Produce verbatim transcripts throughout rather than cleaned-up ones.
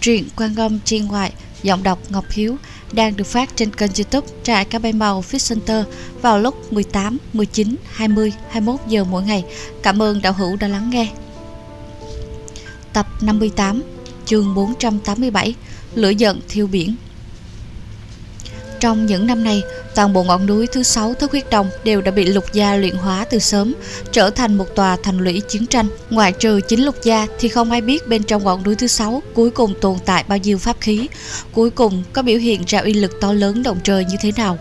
Truyện Quang Âm Chi Ngoại, giọng đọc Ngọc Hiếu, đang được phát trên kênh YouTube Trại Cá Bảy Màu Fish Hunter vào lúc mười tám, mười chín, hai mươi, hai mươi mốt giờ mỗi ngày. Cảm ơn đạo hữu đã lắng nghe. Tập năm mươi tám, chương bốn trăm tám mươi bảy, Lửa giận thiêu biển. Trong những năm này, toàn bộ ngọn núi thứ sáu Thất Huyết Đồng đều đã bị Lục Gia luyện hóa từ sớm, trở thành một tòa thành lũy chiến tranh. Ngoại trừ chính Lục Gia thì không ai biết bên trong ngọn núi thứ sáu cuối cùng tồn tại bao nhiêu pháp khí, cuối cùng có biểu hiện ra uy lực to lớn động trời như thế nào.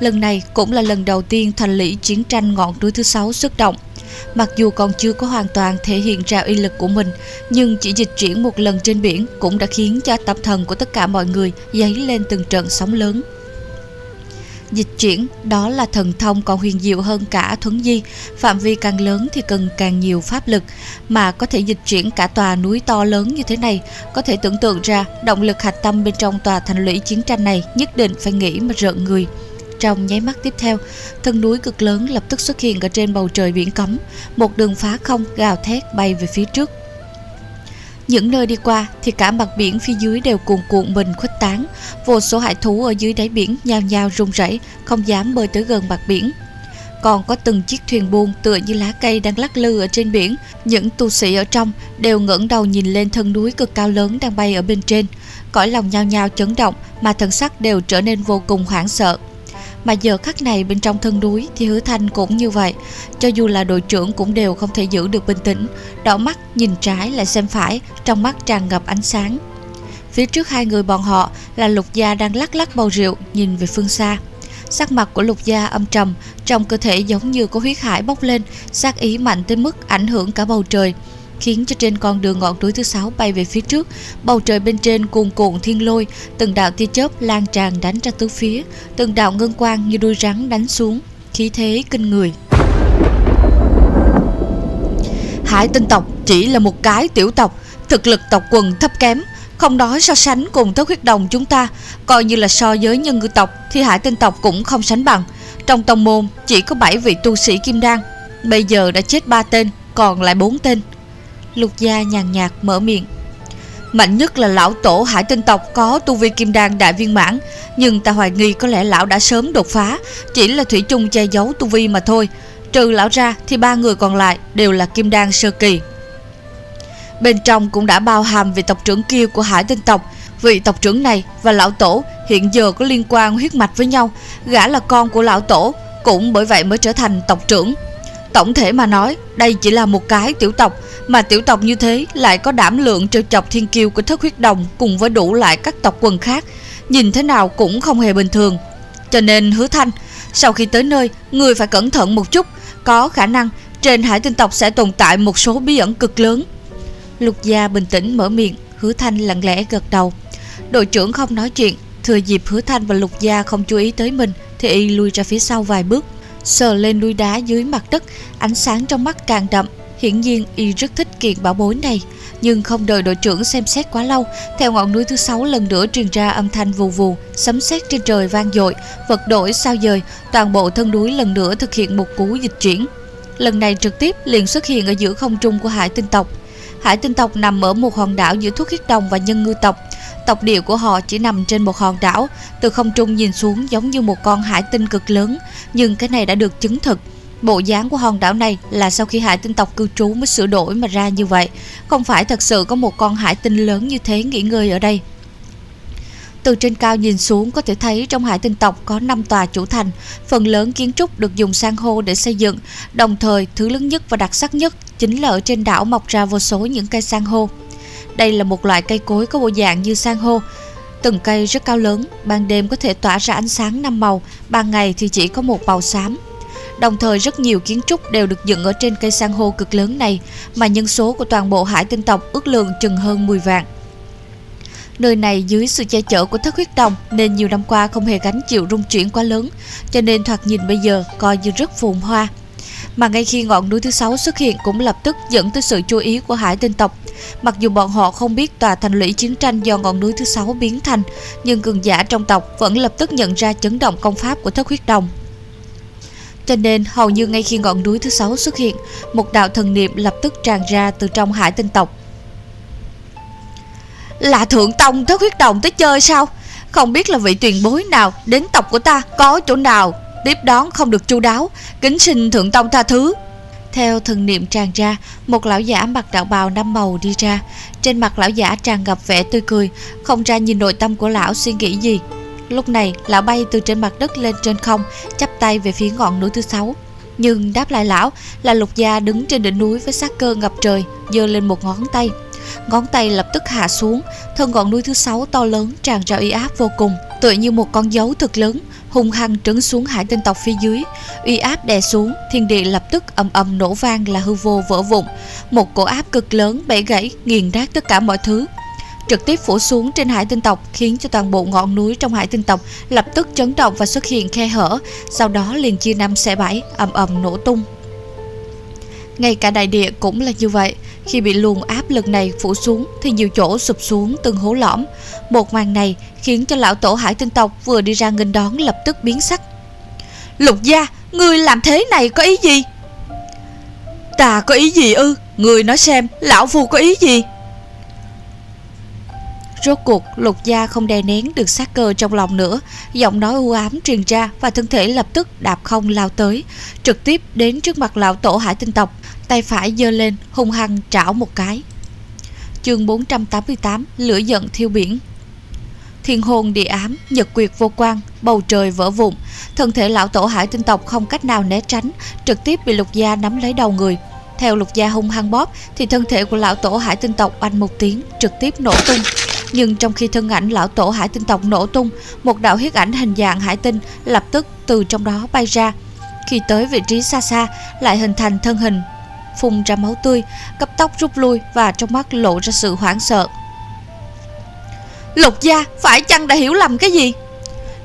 Lần này cũng là lần đầu tiên thành lũy chiến tranh ngọn núi thứ sáu xuất động. Mặc dù còn chưa có hoàn toàn thể hiện ra uy lực của mình, nhưng chỉ dịch chuyển một lần trên biển cũng đã khiến cho tâm thần của tất cả mọi người dấy lên từng trận sóng lớn. Dịch chuyển, đó là thần thông còn huyền diệu hơn cả Thuấn Di, phạm vi càng lớn thì cần càng nhiều pháp lực, mà có thể dịch chuyển cả tòa núi to lớn như thế này, có thể tưởng tượng ra động lực hạch tâm bên trong tòa thành lũy chiến tranh này nhất định phải nghĩ mà rợn người. Trong nháy mắt tiếp theo, thân núi cực lớn lập tức xuất hiện ở trên bầu trời biển cấm, một đường phá không gào thét bay về phía trước. Những nơi đi qua thì cả mặt biển phía dưới đều cuồn cuộn mình khuếch tán, vô số hải thú ở dưới đáy biển nhao nhao rung rẩy, không dám bơi tới gần mặt biển. Còn có từng chiếc thuyền buồm tựa như lá cây đang lắc lư ở trên biển, những tu sĩ ở trong đều ngẩng đầu nhìn lên thân núi cực cao lớn đang bay ở bên trên, cõi lòng nhao nhao chấn động mà thần sắc đều trở nên vô cùng hoảng sợ. Mà giờ khắc này bên trong thân núi thì Hứa Thanh cũng như vậy, cho dù là đội trưởng cũng đều không thể giữ được bình tĩnh, đỏ mắt nhìn trái lại xem phải, trong mắt tràn ngập ánh sáng. Phía trước hai người bọn họ là Lục Gia đang lắc lắc bầu rượu nhìn về phương xa. Sắc mặt của Lục Gia âm trầm, trong cơ thể giống như có huyết hải bốc lên, sát ý mạnh tới mức ảnh hưởng cả bầu trời, khiến cho trên con đường ngọn núi thứ sáu bay về phía trước, bầu trời bên trên cuồn cuộn thiên lôi, từng đạo tia chớp lan tràn đánh ra tứ phía, từng đạo ngân quang như đuôi rắn đánh xuống, khí thế kinh người. Hải Tinh tộc chỉ là một cái tiểu tộc, thực lực tộc quần thấp kém, không nói so sánh cùng Thất Huyết Đồng chúng ta, coi như là so với nhân ngư tộc thì Hải Tinh tộc cũng không sánh bằng. Trong tông môn chỉ có bảy vị tu sĩ kim đan, bây giờ đã chết ba tên, còn lại bốn tên. Lục Gia nhàn nhạt mở miệng. Mạnh nhất là lão tổ Hải Tinh tộc có tu vi kim đan đại viên mãn, nhưng ta hoài nghi có lẽ lão đã sớm đột phá, chỉ là thủy chung che giấu tu vi mà thôi. Trừ lão ra thì ba người còn lại đều là kim đan sơ kỳ. Bên trong cũng đã bao hàm vị tộc trưởng kia của Hải Tinh tộc. Vị tộc trưởng này và lão tổ hiện giờ có liên quan huyết mạch với nhau, gã là con của lão tổ, cũng bởi vậy mới trở thành tộc trưởng. Tổng thể mà nói, đây chỉ là một cái tiểu tộc, mà tiểu tộc như thế lại có đảm lượng trêu chọc thiên kiêu của Thất Huyết Đồng cùng với đủ lại các tộc quần khác, nhìn thế nào cũng không hề bình thường. Cho nên Hứa Thanh, sau khi tới nơi, người phải cẩn thận một chút, có khả năng trên Hải Tinh tộc sẽ tồn tại một số bí ẩn cực lớn. Lục Gia bình tĩnh mở miệng, Hứa Thanh lặng lẽ gật đầu. Đội trưởng không nói chuyện, thừa dịp Hứa Thanh và Lục Gia không chú ý tới mình thì y lui ra phía sau vài bước, sờ lên núi đá dưới mặt đất, ánh sáng trong mắt càng đậm. Hiển nhiên y rất thích kiện bảo bối này, nhưng không đợi đội trưởng xem xét quá lâu, theo ngọn núi thứ sáu lần nữa truyền ra âm thanh vù vù, sấm sét trên trời vang dội, vật đổi sao dời, toàn bộ thân núi lần nữa thực hiện một cú dịch chuyển. Lần này trực tiếp liền xuất hiện ở giữa không trung của Hải Tinh tộc. Hải Tinh tộc nằm ở một hòn đảo giữa Thuốc Huyết Đồng và nhân ngư tộc, tộc địa của họ chỉ nằm trên một hòn đảo, từ không trung nhìn xuống giống như một con hải tinh cực lớn, nhưng cái này đã được chứng thực. Bộ dáng của hòn đảo này là sau khi Hải Tinh tộc cư trú mới sửa đổi mà ra như vậy, không phải thật sự có một con hải tinh lớn như thế nghỉ ngơi ở đây. Từ trên cao nhìn xuống có thể thấy trong Hải Tinh tộc có năm tòa chủ thành, phần lớn kiến trúc được dùng san hô để xây dựng, đồng thời thứ lớn nhất và đặc sắc nhất chính là ở trên đảo mọc ra vô số những cây san hô. Đây là một loại cây cối có bộ dạng như san hô, từng cây rất cao lớn, ban đêm có thể tỏa ra ánh sáng năm màu, ban ngày thì chỉ có một màu xám. Đồng thời rất nhiều kiến trúc đều được dựng ở trên cây san hô cực lớn này, mà nhân số của toàn bộ Hải Tinh tộc ước lượng chừng hơn mười vạn. Nơi này dưới sự che chở của Thất Huyết Đồng nên nhiều năm qua không hề gánh chịu rung chuyển quá lớn, cho nên thoạt nhìn bây giờ coi như rất phồn hoa. Mà ngay khi ngọn núi thứ sáu xuất hiện cũng lập tức dẫn tới sự chú ý của Hải Tinh tộc. Mặc dù bọn họ không biết tòa thành lũy chiến tranh do ngọn núi thứ sáu biến thành, nhưng cường giả trong tộc vẫn lập tức nhận ra chấn động công pháp của Thất Huyết Đồng. Cho nên hầu như ngay khi ngọn núi thứ sáu xuất hiện, một đạo thần niệm lập tức tràn ra từ trong Hải Tinh tộc. Là Thượng Tông Thất Huyết Đồng tới chơi sao? Không biết là vị tiền bối nào đến tộc của ta có chỗ nào tiếp đón không được chu đáo, kính xin Thượng Tông tha thứ. Theo thần niệm tràn ra, một lão giả mặc đạo bào năm màu đi ra. Trên mặt lão giả tràn ngập vẻ tươi cười, không ra nhìn nội tâm của lão suy nghĩ gì. Lúc này, lão bay từ trên mặt đất lên trên không, chắp tay về phía ngọn núi thứ sáu. Nhưng đáp lại lão là Lục Gia đứng trên đỉnh núi với sát cơ ngập trời, giơ lên một ngón tay. Ngón tay lập tức hạ xuống, thân ngọn núi thứ sáu to lớn tràn ra uy áp vô cùng, tựa như một con dấu thật lớn, hung hăng trấn xuống hải tinh tộc phía dưới. Uy áp đè xuống, thiên địa lập tức ầm ầm nổ vang là hư vô vỡ vụn. Một cổ áp cực lớn bẻ gãy, nghiền nát tất cả mọi thứ, trực tiếp phủ xuống trên hải tinh tộc, khiến cho toàn bộ ngọn núi trong hải tinh tộc lập tức chấn động và xuất hiện khe hở, sau đó liền chia năm xẻ bảy, ầm ầm nổ tung. Ngay cả đại địa cũng là như vậy, khi bị luồng áp lực này phủ xuống thì nhiều chỗ sụp xuống từng hố lõm. Một màn này khiến cho lão tổ hải tinh tộc vừa đi ra nghênh đón lập tức biến sắc. Lục Gia, ngươi làm thế này có ý gì? Ta có ý gì ư? Ngươi nói xem, lão phu có ý gì? Rốt cuộc Lục Gia không đè nén được sát cơ trong lòng nữa, giọng nói u ám truyền ra và thân thể lập tức đạp không lao tới, trực tiếp đến trước mặt lão tổ hải tinh tộc, tay phải giơ lên hung hăng trảo một cái. Chương bốn trăm tám mươi tám: Lửa giận thiêu biển. Thiên hồn địa ám, nhật quyệt vô quang, bầu trời vỡ vụn, thân thể lão tổ hải tinh tộc không cách nào né tránh, trực tiếp bị Lục Gia nắm lấy đầu người. Theo Lục Gia hung hăng bóp thì thân thể của lão tổ hải tinh tộc oanh một tiếng trực tiếp nổ tung. Nhưng trong khi thân ảnh lão tổ hải tinh tộc nổ tung, một đạo huyết ảnh hình dạng hải tinh lập tức từ trong đó bay ra. Khi tới vị trí xa xa, lại hình thành thân hình, phun ra máu tươi, cấp tốc rút lui và trong mắt lộ ra sự hoảng sợ. Lục Gia, phải chăng đã hiểu lầm cái gì?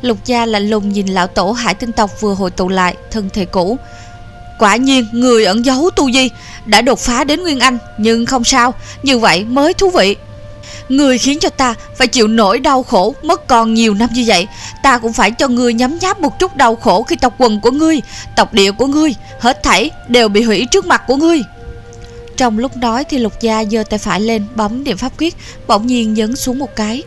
Lục Gia lạnh lùng nhìn lão tổ hải tinh tộc vừa hội tụ lại thân thể cũ. Quả nhiên người ẩn giấu tu vi đã đột phá đến Nguyên Anh, nhưng không sao, như vậy mới thú vị. Ngươi khiến cho ta phải chịu nỗi đau khổ mất còn nhiều năm như vậy, ta cũng phải cho ngươi nhấm nháp một chút đau khổ khi tộc quần của ngươi, tộc địa của ngươi, hết thảy đều bị hủy trước mặt của ngươi. Trong lúc nói thì Lục Gia giơ tay phải lên bấm niệm pháp quyết, bỗng nhiên nhấn xuống một cái.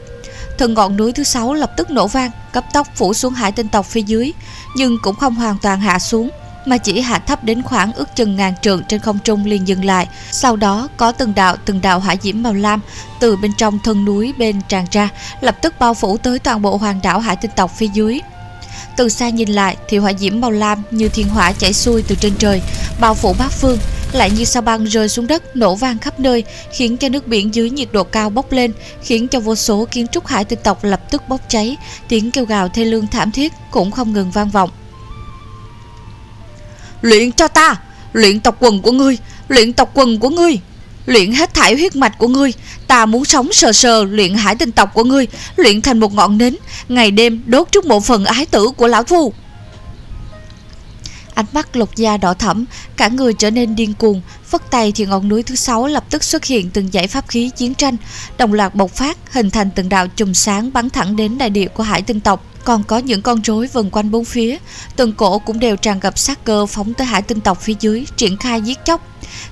Thân ngọn núi thứ sáu lập tức nổ vang, cấp tốc phủ xuống hải tinh tộc phía dưới, nhưng cũng không hoàn toàn hạ xuống, mà chỉ hạ thấp đến khoảng ước chừng ngàn trượng trên không trung liền dừng lại. Sau đó có từng đạo từng đạo hỏa diễm màu lam từ bên trong thân núi bên tràn ra, lập tức bao phủ tới toàn bộ hoàng đảo hải tinh tộc phía dưới. Từ xa nhìn lại thì hỏa diễm màu lam như thiên hỏa chảy xuôi từ trên trời, bao phủ bát phương, lại như sao băng rơi xuống đất, nổ vang khắp nơi, khiến cho nước biển dưới nhiệt độ cao bốc lên, khiến cho vô số kiến trúc hải tinh tộc lập tức bốc cháy, tiếng kêu gào thê lương thảm thiết cũng không ngừng vang vọng. Luyện cho ta, luyện tộc quần của ngươi, luyện tộc quần của ngươi, luyện hết thảy huyết mạch của ngươi, ta muốn sống sờ sờ luyện hải tinh tộc của ngươi, luyện thành một ngọn nến, ngày đêm đốt trước mộ phần ái tử của lão phu. Ánh mắt Lục Gia đỏ thẫm, cả người trở nên điên cuồng, phất tay thì ngọn núi thứ sáu lập tức xuất hiện từng dãy pháp khí chiến tranh, đồng loạt bộc phát, hình thành từng đạo chùm sáng bắn thẳng đến đại địa của hải tinh tộc. Còn có những con rối vần quanh bốn phía, từng cổ cũng đều tràn ngập sát cơ phóng tới hải tinh tộc phía dưới, triển khai giết chóc.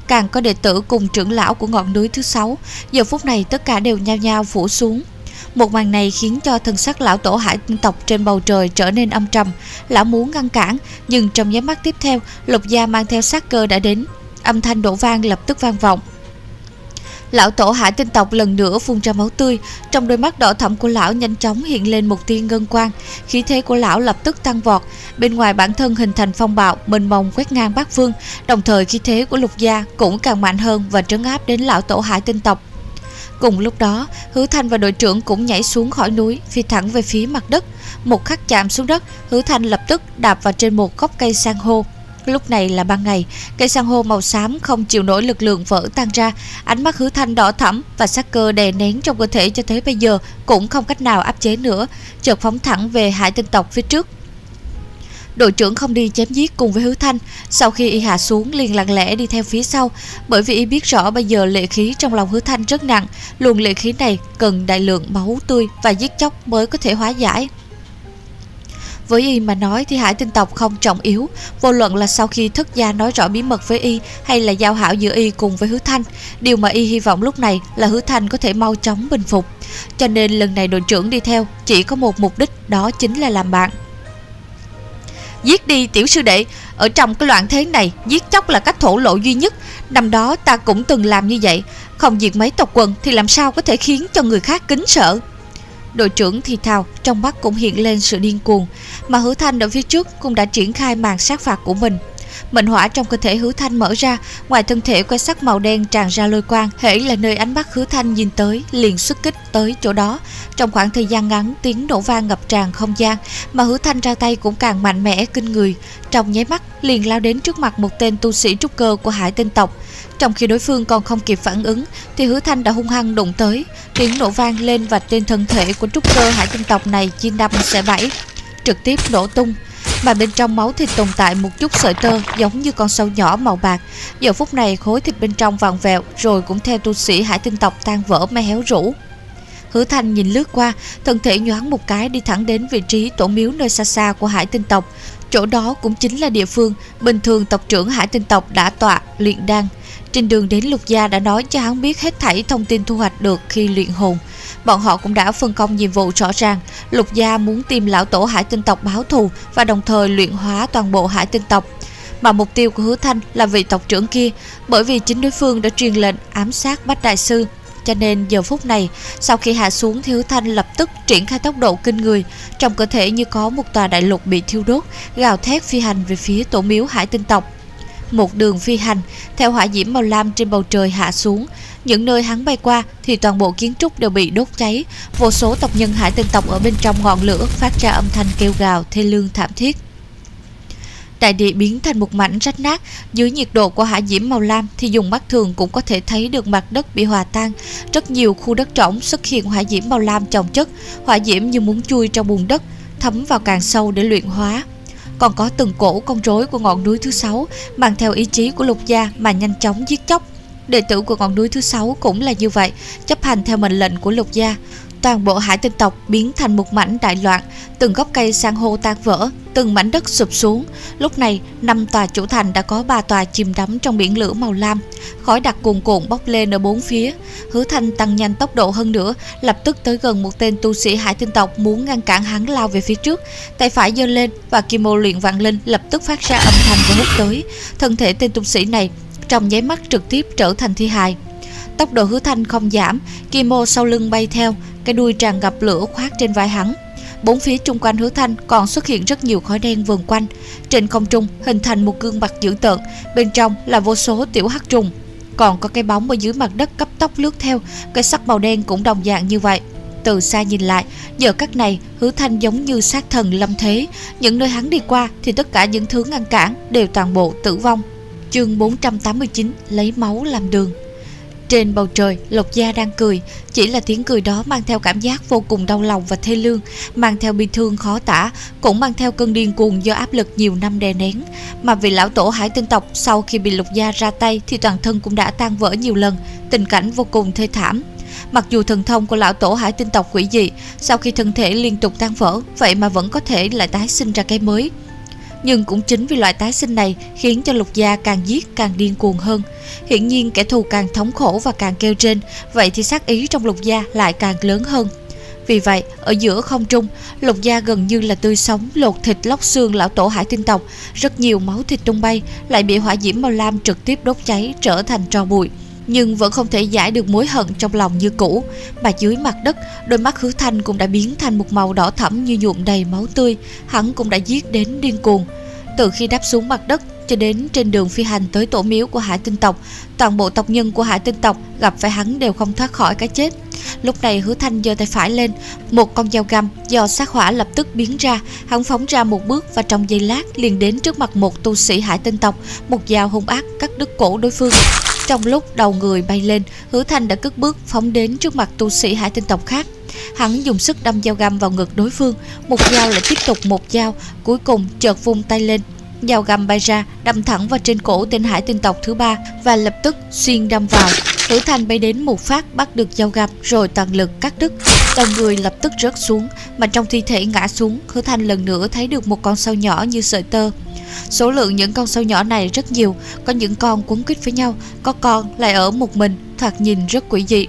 Càng có đệ tử cùng trưởng lão của ngọn núi thứ sáu, giờ phút này tất cả đều nhao nhao phủ xuống. Một màn này khiến cho thần sắc lão tổ hải tinh tộc trên bầu trời trở nên âm trầm. Lão muốn ngăn cản, nhưng trong nháy mắt tiếp theo, Lục Gia mang theo sát cơ đã đến. Âm thanh đổ vang lập tức vang vọng. Lão tổ hải tinh tộc lần nữa phun ra máu tươi, trong đôi mắt đỏ thẫm của lão nhanh chóng hiện lên một tia ngân quang, khí thế của lão lập tức tăng vọt, bên ngoài bản thân hình thành phong bạo mênh mông quét ngang bát phương, đồng thời khí thế của Lục Gia cũng càng mạnh hơn và trấn áp đến lão tổ hải tinh tộc. Cùng lúc đó, Hứa Thanh và đội trưởng cũng nhảy xuống khỏi núi, phi thẳng về phía mặt đất, một khắc chạm xuống đất, Hứa Thanh lập tức đạp vào trên một gốc cây san hô. Lúc này là ban ngày, cây san hô màu xám không chịu nổi lực lượng vỡ tan ra, ánh mắt Hứa Thanh đỏ thẫm và sát cơ đè nén trong cơ thể cho tới bây giờ cũng không cách nào áp chế nữa, chợt phóng thẳng về hải tinh tộc phía trước. Đội trưởng không đi chém giết cùng với Hứa Thanh, sau khi y hạ xuống liền lặng lẽ đi theo phía sau, bởi vì y biết rõ bây giờ lệ khí trong lòng Hứa Thanh rất nặng, luồng lệ khí này cần đại lượng máu tươi và giết chóc mới có thể hóa giải. Với y mà nói thì hải tinh tộc không trọng yếu, vô luận là sau khi Thất Gia nói rõ bí mật với y hay là giao hảo giữa y cùng với Hứa Thanh, điều mà y hy vọng lúc này là Hứa Thanh có thể mau chóng bình phục. Cho nên lần này đội trưởng đi theo chỉ có một mục đích, đó chính là làm bạn. Giết đi tiểu sư đệ, ở trong cái loạn thế này giết chóc là cách thổ lộ duy nhất. Năm đó ta cũng từng làm như vậy, không diệt mấy tộc quần thì làm sao có thể khiến cho người khác kính sợ. Đội trưởng thì thào, trong mắt cũng hiện lên sự điên cuồng. Mà Hứa Thanh ở phía trước cũng đã triển khai màn sát phạt của mình. Mệnh hỏa trong cơ thể Hứa Thanh mở ra, ngoài thân thể quay sắc màu đen tràn ra lôi quang, hễ là nơi ánh mắt Hứa Thanh nhìn tới liền xuất kích tới chỗ đó. Trong khoảng thời gian ngắn, tiếng nổ vang ngập tràn không gian, mà Hứa Thanh ra tay cũng càng mạnh mẽ kinh người. Trong nháy mắt liền lao đến trước mặt một tên tu sĩ trúc cơ của Hải Tinh tộc. Trong khi đối phương còn không kịp phản ứng thì Hứa Thanh đã hung hăng đụng tới. Tiếng nổ vang lên và trên thân thể của trúc cơ Hải Tinh tộc này chia năm xẻ bảy, trực tiếp nổ tung. Mà bên trong máu thịt tồn tại một chút sợi tơ giống như con sâu nhỏ màu bạc. Giờ phút này khối thịt bên trong vặn vẹo, rồi cũng theo tu sĩ Hải Tinh tộc tan vỡ mà héo rũ. Hứa Thanh nhìn lướt qua, thân thể nhoáng một cái đi thẳng đến vị trí tổ miếu nơi xa xa của Hải Tinh tộc. Chỗ đó cũng chính là địa phương bình thường tộc trưởng Hải Tinh tộc đã tọa luyện đan. Trên đường đến Lục Gia đã nói cho hắn biết hết thảy thông tin thu hoạch được khi luyện hồn. Bọn họ cũng đã phân công nhiệm vụ rõ ràng. Lục Gia muốn tìm lão tổ Hải Tinh tộc báo thù và đồng thời luyện hóa toàn bộ Hải Tinh tộc. Mà mục tiêu của Hứa Thanh là vị tộc trưởng kia, bởi vì chính đối phương đã truyền lệnh ám sát Bách Đại Sư. Cho nên giờ phút này, sau khi hạ xuống thì Hứa Thanh lập tức triển khai tốc độ kinh người. Trong cơ thể như có một tòa đại lục bị thiêu đốt, gào thét phi hành về phía tổ miếu Hải Tinh tộc. Một đường phi hành, theo hỏa diễm màu lam trên bầu trời hạ xuống. Những nơi hắn bay qua thì toàn bộ kiến trúc đều bị đốt cháy. Vô số tộc nhân Hải Tinh tộc ở bên trong ngọn lửa phát ra âm thanh kêu gào thê lương thảm thiết. Đại địa biến thành một mảnh rách nát. Dưới nhiệt độ của hỏa diễm màu lam thì dùng mắt thường cũng có thể thấy được mặt đất bị hòa tan. Rất nhiều khu đất trỏng xuất hiện hỏa diễm màu lam chồng chất. Hỏa diễm như muốn chui trong bùn đất, thấm vào càng sâu để luyện hóa. Còn có từng cổ con rối của ngọn núi thứ sáu mang theo ý chí của Lục Gia mà nhanh chóng giết chóc. Đệ tử của ngọn núi thứ sáu cũng là như vậy, chấp hành theo mệnh lệnh của Lục Gia. Toàn bộ Hải Tinh tộc biến thành một mảnh đại loạn, từng gốc cây san hô tan vỡ, từng mảnh đất sụp xuống. Lúc này, năm tòa chủ thành đã có ba tòa chìm đắm trong biển lửa màu lam, khói đặc cuồn cuộn bốc lên ở bốn phía. Hứa Thanh tăng nhanh tốc độ hơn nữa, lập tức tới gần một tên tu sĩ Hải Tinh tộc muốn ngăn cản hắn lao về phía trước. Tay phải giơ lên và Kim Mô Luyện Vạn Linh lập tức phát ra âm thanh và hút tới. Thân thể tên tu sĩ này trong nháy mắt trực tiếp trở thành thi hài. Tốc độ Hứa Thanh không giảm, Kim Mô sau lưng bay theo, cái đuôi tràn ngập lửa khoác trên vai hắn. Bốn phía chung quanh Hứa Thanh còn xuất hiện rất nhiều khói đen vờn quanh. Trên không trung hình thành một gương mặt dữ tợn, bên trong là vô số tiểu hắc trùng. Còn có cái bóng ở dưới mặt đất cấp tốc lướt theo, cái sắc màu đen cũng đồng dạng như vậy. Từ xa nhìn lại, giờ các này Hứa Thanh giống như sát thần lâm thế. Những nơi hắn đi qua thì tất cả những thứ ngăn cản đều toàn bộ tử vong. Chương bốn trăm tám mươi chín, lấy máu làm đường. Trên bầu trời, Lục Gia đang cười. Chỉ là tiếng cười đó mang theo cảm giác vô cùng đau lòng và thê lương, mang theo bi thương khó tả, cũng mang theo cơn điên cuồng do áp lực nhiều năm đè nén. Mà vị lão tổ Hải Tinh tộc sau khi bị Lục Gia ra tay thì toàn thân cũng đã tan vỡ nhiều lần, tình cảnh vô cùng thê thảm. Mặc dù thần thông của lão tổ Hải Tinh tộc quỷ dị, sau khi thân thể liên tục tan vỡ, vậy mà vẫn có thể lại tái sinh ra cái mới. Nhưng cũng chính vì loại tái sinh này khiến cho Lục Gia càng giết càng điên cuồng hơn. Hiển nhiên kẻ thù càng thống khổ và càng kêu trên, vậy thì sát ý trong Lục Gia lại càng lớn hơn. Vì vậy, ở giữa không trung, Lục Gia gần như là tươi sống lột thịt lóc xương lão tổ Hải Tinh tộc. Rất nhiều máu thịt tung bay, lại bị hỏa diễm màu lam trực tiếp đốt cháy trở thành tro bụi. Nhưng vẫn không thể giải được mối hận trong lòng như cũ. Mà dưới mặt đất, đôi mắt Hứa Thanh cũng đã biến thành một màu đỏ thẫm như nhuộm đầy máu tươi. Hắn cũng đã giết đến điên cuồng. Từ khi đáp xuống mặt đất cho đến trên đường phi hành tới tổ miếu của Hải Tinh tộc, toàn bộ tộc nhân của Hải Tinh tộc gặp phải hắn đều không thoát khỏi cái chết. Lúc này Hứa Thanh giơ tay phải lên, một con dao găm do sát hỏa lập tức biến ra. Hắn phóng ra một bước và trong giây lát liền đến trước mặt một tu sĩ Hải Tinh tộc, một dao hung ác cắt đứt cổ đối phương. Trong lúc đầu người bay lên, Hứa Thanh đã cất bước phóng đến trước mặt tu sĩ Hải Tinh tộc khác. Hắn dùng sức đâm dao găm vào ngực đối phương, một dao lại tiếp tục một dao, cuối cùng chợt vung tay lên. Dao găm bay ra, đâm thẳng vào trên cổ tên Hải Tinh tộc thứ ba và lập tức xuyên đâm vào. Hứa Thanh bay đến một phát bắt được dao găm rồi toàn lực cắt đứt. Đầu người lập tức rớt xuống, mà trong thi thể ngã xuống, Hứa Thanh lần nữa thấy được một con sâu nhỏ như sợi tơ. Số lượng những con sâu nhỏ này rất nhiều, có những con quấn quýt với nhau, có con lại ở một mình, thoạt nhìn rất quỷ dị.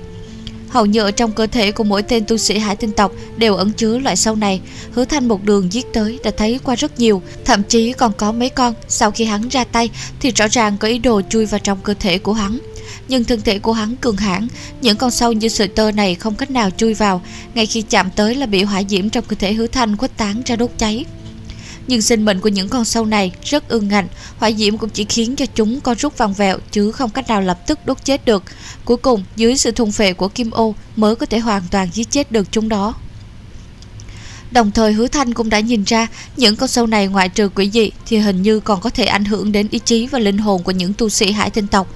Hầu như ở trong cơ thể của mỗi tên tu sĩ Hải Tinh tộc đều ẩn chứa loại sâu này. Hứa Thanh một đường giết tới đã thấy qua rất nhiều, thậm chí còn có mấy con sau khi hắn ra tay thì rõ ràng có ý đồ chui vào trong cơ thể của hắn. Nhưng thân thể của hắn cường hãn, những con sâu như sợi tơ này không cách nào chui vào, ngay khi chạm tới là bị hỏa diễm trong cơ thể Hứa Thanh khuếch tán ra đốt cháy. Nhưng sinh mệnh của những con sâu này rất ương ngạnh, hỏa diễm cũng chỉ khiến cho chúng co rút vòng vẹo chứ không cách nào lập tức đốt chết được. Cuối cùng dưới sự thôn phệ của Kim Ô mới có thể hoàn toàn giết chết được chúng đó. Đồng thời Hứa Thanh cũng đã nhìn ra những con sâu này ngoại trừ quỷ dị thì hình như còn có thể ảnh hưởng đến ý chí và linh hồn của những tu sĩ Hải Tinh tộc.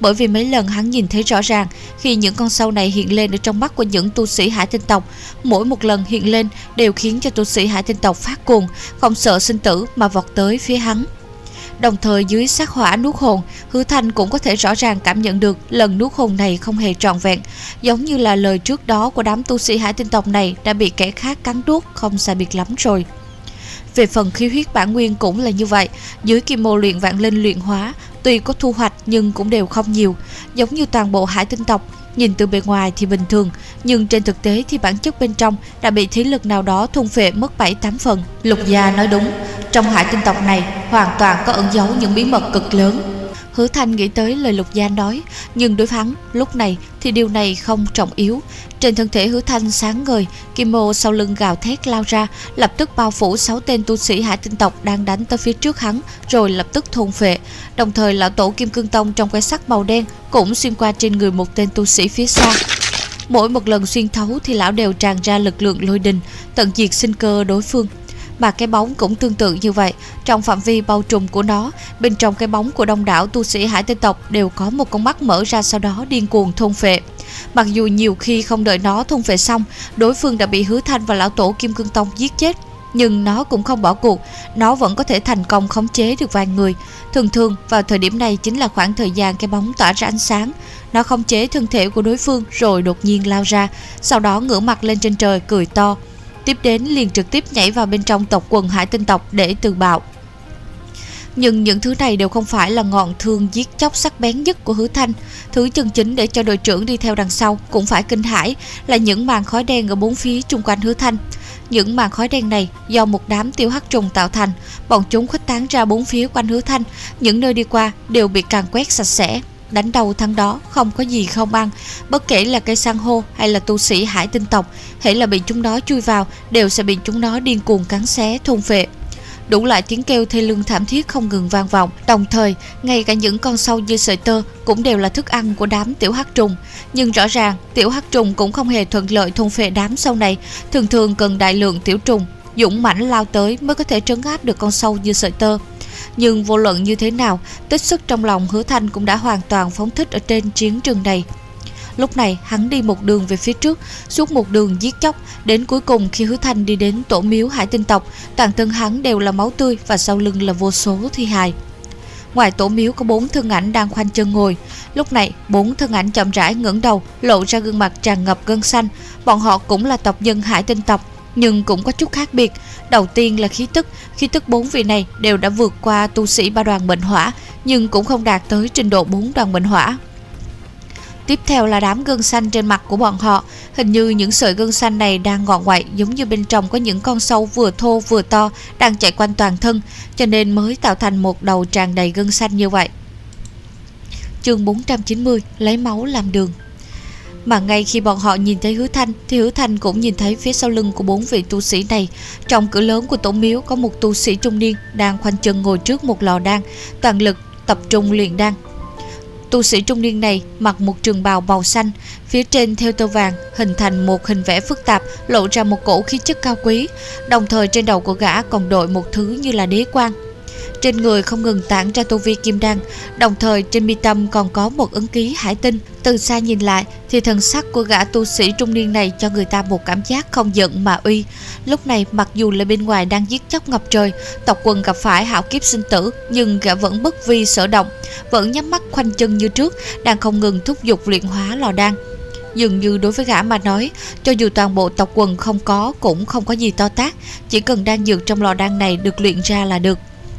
Bởi vì mấy lần hắn nhìn thấy rõ ràng khi những con sâu này hiện lên ở trong mắt của những tu sĩ Hải Tinh tộc, mỗi một lần hiện lên đều khiến cho tu sĩ Hải Tinh tộc phát cuồng, không sợ sinh tử mà vọt tới phía hắn. Đồng thời dưới sát hỏa nuốt hồn, Hứa Thanh cũng có thể rõ ràng cảm nhận được lần nuốt hồn này không hề trọn vẹn, giống như là lời trước đó của đám tu sĩ Hải Tinh tộc này đã bị kẻ khác cắn nuốt không xa biệt lắm rồi. Về phần khí huyết bản nguyên cũng là như vậy, dưới Kim Mô Luyện Vạn Linh luyện hóa, tuy có thu hoạch nhưng cũng đều không nhiều, giống như toàn bộ Hải Tinh tộc, nhìn từ bề ngoài thì bình thường, nhưng trên thực tế thì bản chất bên trong đã bị thế lực nào đó thôn phệ mất bảy tám phần. Lục Gia nói đúng, trong Hải Tinh tộc này hoàn toàn có ẩn giấu những bí mật cực lớn. Hứa Thanh nghĩ tới lời Lục Gia nói, nhưng đối với hắn lúc này thì điều này không trọng yếu. Trên thân thể Hứa Thanh sáng ngời, Kim Mô sau lưng gào thét lao ra, lập tức bao phủ sáu tên tu sĩ Hải Tinh tộc đang đánh tới phía trước hắn, rồi lập tức thôn phệ. Đồng thời lão tổ Kim Cương Tông trong que sắt màu đen cũng xuyên qua trên người một tên tu sĩ phía xa. Mỗi một lần xuyên thấu thì lão đều tràn ra lực lượng lôi đình, tận diệt sinh cơ đối phương. Mà cái bóng cũng tương tự như vậy, trong phạm vi bao trùm của nó, bên trong cái bóng của đông đảo tu sĩ Hải Tinh tộc đều có một con mắt mở ra sau đó điên cuồng thôn phệ. Mặc dù nhiều khi không đợi nó thôn phệ xong, đối phương đã bị Hứa Thanh và lão tổ Kim Cương Tông giết chết, nhưng nó cũng không bỏ cuộc, nó vẫn có thể thành công khống chế được vài người. Thường thường vào thời điểm này chính là khoảng thời gian cái bóng tỏa ra ánh sáng, nó khống chế thân thể của đối phương rồi đột nhiên lao ra, sau đó ngửa mặt lên trên trời cười to. Tiếp đến liền trực tiếp nhảy vào bên trong tộc quần Hải Tinh tộc để tự bạo. Nhưng những thứ này đều không phải là ngọn thương giết chóc sắc bén nhất của Hứa Thanh. Thứ chân chính để cho đội trưởng đi theo đằng sau cũng phải kinh hãi là những màn khói đen ở bốn phía chung quanh Hứa Thanh. Những màn khói đen này do một đám tiêu hắc trùng tạo thành, bọn chúng khuếch tán ra bốn phía quanh Hứa Thanh, những nơi đi qua đều bị càn quét sạch sẽ. Đánh đầu thắng đó, không có gì không ăn, bất kể là cây san hô hay là tu sĩ Hải Tinh tộc, hễ là bị chúng nó chui vào đều sẽ bị chúng nó điên cuồng cắn xé thôn phệ. Đủ loại tiếng kêu thê lương thảm thiết không ngừng vang vọng, đồng thời ngay cả những con sâu như sợi tơ cũng đều là thức ăn của đám tiểu hắc trùng. Nhưng rõ ràng tiểu hắc trùng cũng không hề thuận lợi thôn phệ đám sâu này, thường thường cần đại lượng tiểu trùng dũng mãnh lao tới mới có thể trấn áp được con sâu như sợi tơ. Nhưng vô luận như thế nào, tích sức trong lòng Hứa Thanh cũng đã hoàn toàn phóng thích ở trên chiến trường này. Lúc này hắn đi một đường về phía trước, suốt một đường giết chóc, đến cuối cùng khi Hứa Thanh đi đến tổ miếu Hải Tinh tộc, toàn thân hắn đều là máu tươi và sau lưng là vô số thi hài. Ngoài tổ miếu có bốn thân ảnh đang khoanh chân ngồi. Lúc này bốn thân ảnh chậm rãi ngẩng đầu, lộ ra gương mặt tràn ngập gân xanh. Bọn họ cũng là tộc dân Hải Tinh tộc, nhưng cũng có chút khác biệt. Đầu tiên là khí tức, khí tức bốn vị này đều đã vượt qua tu sĩ ba đoàn mệnh hỏa, nhưng cũng không đạt tới trình độ bốn đoàn mệnh hỏa. Tiếp theo là đám gân xanh trên mặt của bọn họ, hình như những sợi gân xanh này đang ngọ ngoại, giống như bên trong có những con sâu vừa thô vừa to đang chạy quanh toàn thân, cho nên mới tạo thành một đầu tràn đầy gân xanh như vậy. Chương bốn trăm chín mươi, lấy máu làm đường. Mà ngay khi bọn họ nhìn thấy Hứa Thanh thì Hứa Thanh cũng nhìn thấy phía sau lưng của bốn vị tu sĩ này. Trong cửa lớn của tổ miếu có một tu sĩ trung niên đang khoanh chân ngồi trước một lò đan, toàn lực tập trung luyện đan. Tu sĩ trung niên này mặc một trường bào màu xanh, phía trên theo tơ vàng hình thành một hình vẽ phức tạp, lộ ra một cổ khí chất cao quý. Đồng thời trên đầu của gã còn đội một thứ như là đế quan, trên người không ngừng tản ra tu vi kim đan, đồng thời trên mi tâm còn có một ấn ký hải tinh. Từ xa nhìn lại thì thần sắc của gã tu sĩ trung niên này cho người ta một cảm giác không giận mà uy. Lúc này mặc dù là bên ngoài đang giết chóc ngập trời, tộc quần gặp phải hạo kiếp sinh tử, nhưng gã vẫn bất vi sở động, vẫn nhắm mắt khoanh chân như trước, đang không ngừng thúc giục luyện hóa lò đan. Dường như đối với gã mà nói, cho dù toàn bộ tộc quần không có cũng không có gì to tát, chỉ cần đan dược trong lò đan này được luyện ra là được.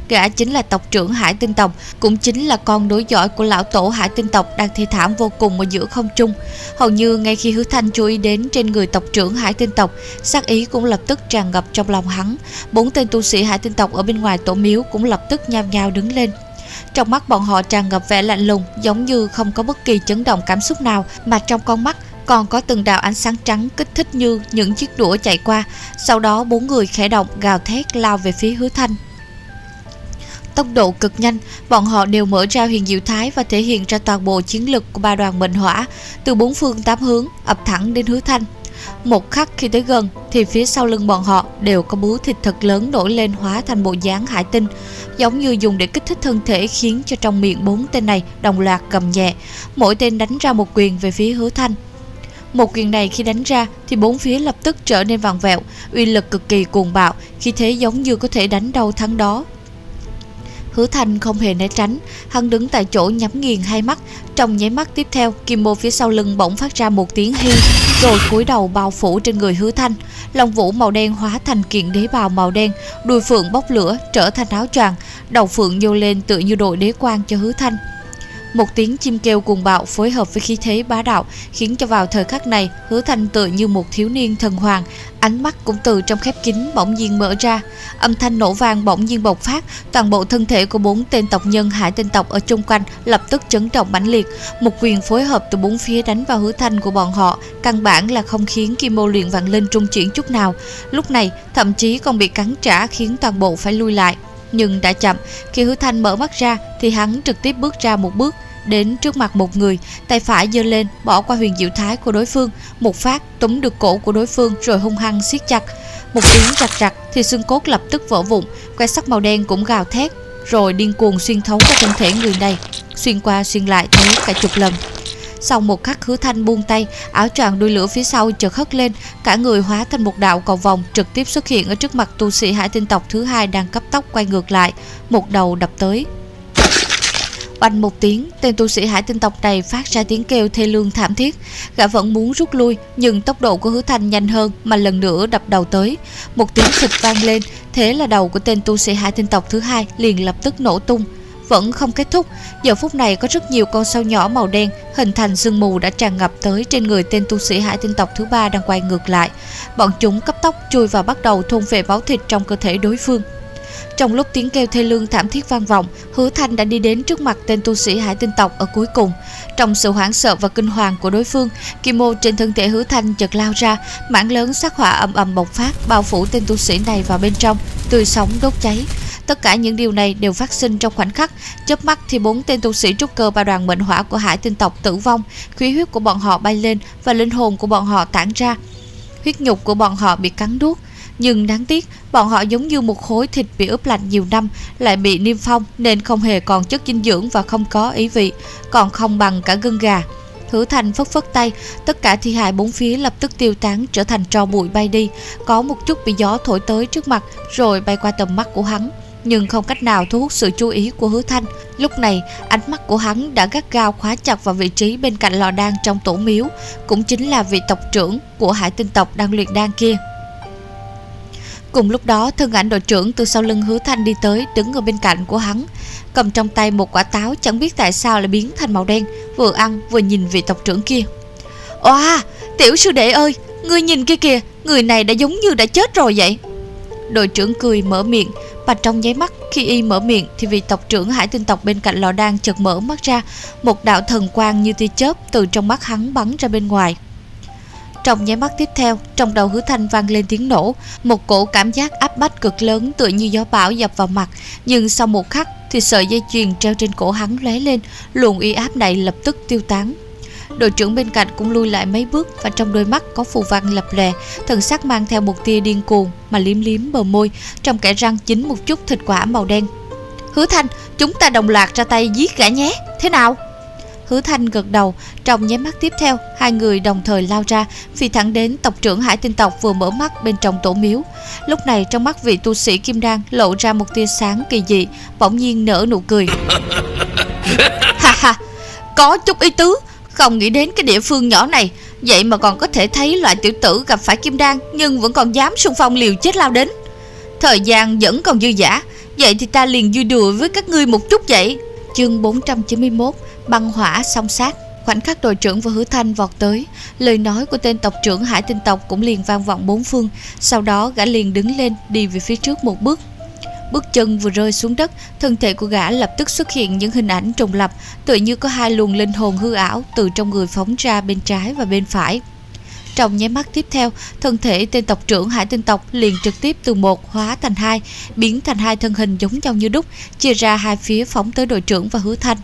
Gã chính là tộc trưởng Hải Tinh Tộc, cũng chính là con nối dõi của lão tổ Hải Tinh Tộc đang thi thảm vô cùng ở giữa không trung. Hầu như ngay khi Hứa Thanh chú ý đến trên người tộc trưởng Hải Tinh Tộc, sát ý cũng lập tức tràn ngập trong lòng hắn. Bốn tên tu sĩ Hải Tinh Tộc ở bên ngoài tổ miếu cũng lập tức nhao nhao đứng lên. Trong mắt bọn họ tràn ngập vẻ lạnh lùng, giống như không có bất kỳ chấn động cảm xúc nào, mà trong con mắt còn có từng đạo ánh sáng trắng kích thích như những chiếc đũa chạy qua. Sau đó bốn người khẽ động, gào thét lao về phía Hứa Thanh. Tốc độ cực nhanh, bọn họ đều mở ra huyền diệu thái và thể hiện ra toàn bộ chiến lực của ba đoàn mệnh hỏa, từ bốn phương tám hướng ập thẳng đến Hứa Thanh. Một khắc khi tới gần thì phía sau lưng bọn họ đều có bướu thịt thật lớn nổi lên, hóa thành bộ dáng hải tinh, giống như dùng để kích thích thân thể, khiến cho trong miệng bốn tên này đồng loạt gầm nhẹ, mỗi tên đánh ra một quyền về phía Hứa Thanh. Một quyền này khi đánh ra thì bốn phía lập tức trở nên vặn vẹo, uy lực cực kỳ cuồng bạo, khi thế giống như có thể đánh đâu thắng đó. Hứa Thanh không hề né tránh, hắn đứng tại chỗ nhắm nghiền hai mắt. Trong nháy mắt tiếp theo, kim mô phía sau lưng bỗng phát ra một tiếng hi, rồi cúi đầu bao phủ trên người Hứa Thanh. Long vũ màu đen hóa thành kiện đế bào màu đen, đuôi phượng bốc lửa trở thành áo choàng, đầu phượng nhô lên tựa như đội đế quan cho Hứa Thanh. Một tiếng chim kêu cuồng bạo phối hợp với khí thế bá đạo, khiến cho vào thời khắc này Hứa Thanh tựa như một thiếu niên thần hoàng. Ánh mắt cũng từ trong khép kín bỗng nhiên mở ra, âm thanh nổ vang bỗng nhiên bộc phát, toàn bộ thân thể của bốn tên tộc nhân Hải Tinh Tộc ở chung quanh lập tức chấn động mãnh liệt. Một quyền phối hợp từ bốn phía đánh vào Hứa Thanh của bọn họ, căn bản là không khiến Kim Mô Luyện Vạn Linh trung chuyển chút nào. Lúc này thậm chí còn bị cắn trả, khiến toàn bộ phải lui lại. Nhưng đã chậm, khi Hứa Thanh mở mắt ra thì hắn trực tiếp bước ra một bước, đến trước mặt một người, tay phải giơ lên, bỏ qua huyền diệu thái của đối phương, một phát túm được cổ của đối phương rồi hung hăng siết chặt. Một tiếng rạch rạch thì xương cốt lập tức vỡ vụn, que sắt màu đen cũng gào thét, rồi điên cuồng xuyên thấu qua thân thể người này, xuyên qua xuyên lại thấy cả chục lần. Sau một khắc, Hứa Thanh buông tay, áo choàng đuôi lửa phía sau chợt hất lên, cả người hóa thành một đạo cầu vòng trực tiếp xuất hiện ở trước mặt tu sĩ Hải Tinh Tộc thứ hai đang cấp tốc quay ngược lại, một đầu đập tới. Oanh một tiếng, tên tu sĩ Hải Tinh Tộc này phát ra tiếng kêu thê lương thảm thiết. Gã vẫn muốn rút lui, nhưng tốc độ của Hứa Thanh nhanh hơn, mà lần nữa đập đầu tới. Một tiếng thịt vang lên, thế là đầu của tên tu sĩ Hải Tinh Tộc thứ hai liền lập tức nổ tung. Vẫn không kết thúc, giờ phút này có rất nhiều con sâu nhỏ màu đen hình thành sương mù đã tràn ngập tới trên người tên tu sĩ Hải Tinh Tộc thứ ba đang quay ngược lại. Bọn chúng cấp tốc chui và bắt đầu thôn về máu thịt trong cơ thể đối phương. Trong lúc tiếng kêu thê lương thảm thiết vang vọng, Hứa Thanh đã đi đến trước mặt tên tu sĩ Hải Tinh Tộc ở cuối cùng. Trong sự hoảng sợ và kinh hoàng của đối phương, kim mô trên thân thể Hứa Thanh chợt lao ra, mảng lớn sát hỏa ầm ầm bộc phát, bao phủ tên tu sĩ này vào bên trong, tươi sống đốt cháy. Tất cả những điều này đều phát sinh trong khoảnh khắc, chớp mắt thì bốn tên tu sĩ trúc cơ ba đoàn mệnh hỏa của Hải Tinh Tộc tử vong, khí huyết của bọn họ bay lên và linh hồn của bọn họ tản ra. Huyết nhục của bọn họ bị cắn đuốt, nhưng đáng tiếc bọn họ giống như một khối thịt bị ướp lạnh nhiều năm, lại bị niêm phong nên không hề còn chất dinh dưỡng và không có ý vị, còn không bằng cả gân gà. Hứa Thanh phất phất tay, tất cả thi hài bốn phía lập tức tiêu tán trở thành tro bụi bay đi, có một chút bị gió thổi tới trước mặt rồi bay qua tầm mắt của hắn, nhưng không cách nào thu hút sự chú ý của Hứa Thanh. Lúc này, ánh mắt của hắn đã gắt gao khóa chặt vào vị trí bên cạnh lò đan trong tổ miếu, cũng chính là vị tộc trưởng của Hải Tinh Tộc đang luyện đan kia. Cùng lúc đó, thân ảnh đội trưởng từ sau lưng Hứa Thanh đi tới, đứng ở bên cạnh của hắn, cầm trong tay một quả táo chẳng biết tại sao lại biến thành màu đen, vừa ăn vừa nhìn vị tộc trưởng kia. Oa, tiểu sư đệ ơi, ngươi nhìn kia kìa, người này đã giống như đã chết rồi vậy. Đội trưởng cười mở miệng, và trong nháy mắt khi y mở miệng thì vị tộc trưởng Hải Tinh Tộc bên cạnh lò đan chợt mở mắt ra, một đạo thần quang như tia chớp từ trong mắt hắn bắn ra bên ngoài. Trong nháy mắt tiếp theo, trong đầu Hứa Thanh vang lên tiếng nổ, một cổ cảm giác áp bách cực lớn tựa như gió bão dập vào mặt, nhưng sau một khắc thì sợi dây chuyền treo trên cổ hắn lóe lên, luồng uy áp này lập tức tiêu tán. Đội trưởng bên cạnh cũng lui lại mấy bước, và trong đôi mắt có phù văn lập lè, thần sắc mang theo một tia điên cuồng mà liếm liếm bờ môi, trong kẽ răng chính một chút thịt quả màu đen. Hứa Thanh, chúng ta đồng loạt ra tay giết gã nhé, thế nào? Hứa Thanh gật đầu, trong nháy mắt tiếp theo, hai người đồng thời lao ra, phi thẳng đến tộc trưởng Hải Tinh Tộc vừa mở mắt bên trong tổ miếu. Lúc này trong mắt vị tu sĩ kim đan lộ ra một tia sáng kỳ dị, bỗng nhiên nở nụ cười. Ha ha, có chút ý tứ, không nghĩ đến cái địa phương nhỏ này, vậy mà còn có thể thấy loại tiểu tử gặp phải kim đan nhưng vẫn còn dám xung phong liều chết lao đến. Thời gian vẫn còn dư dả, Vậy thì ta liền vui đùa với các ngươi một chút vậy. Chương bốn trăm chín mươi mốt, băng hỏa song sát. Khoảnh khắc đội trưởng và Hứa Thanh vọt tới, lời nói của tên tộc trưởng Hải Tinh tộc cũng liền vang vọng bốn phương. Sau đó gã liền đứng lên đi về phía trước một bước. Bước chân vừa rơi xuống đất, thân thể của gã lập tức xuất hiện những hình ảnh trùng lập, tựa như có hai luồng linh hồn hư ảo từ trong người phóng ra bên trái và bên phải. Trong nháy mắt tiếp theo, thân thể tên tộc trưởng Hải Tinh tộc liền trực tiếp từ một hóa thành hai, biến thành hai thân hình giống nhau như đúc, chia ra hai phía phóng tới đội trưởng và Hứa Thanh.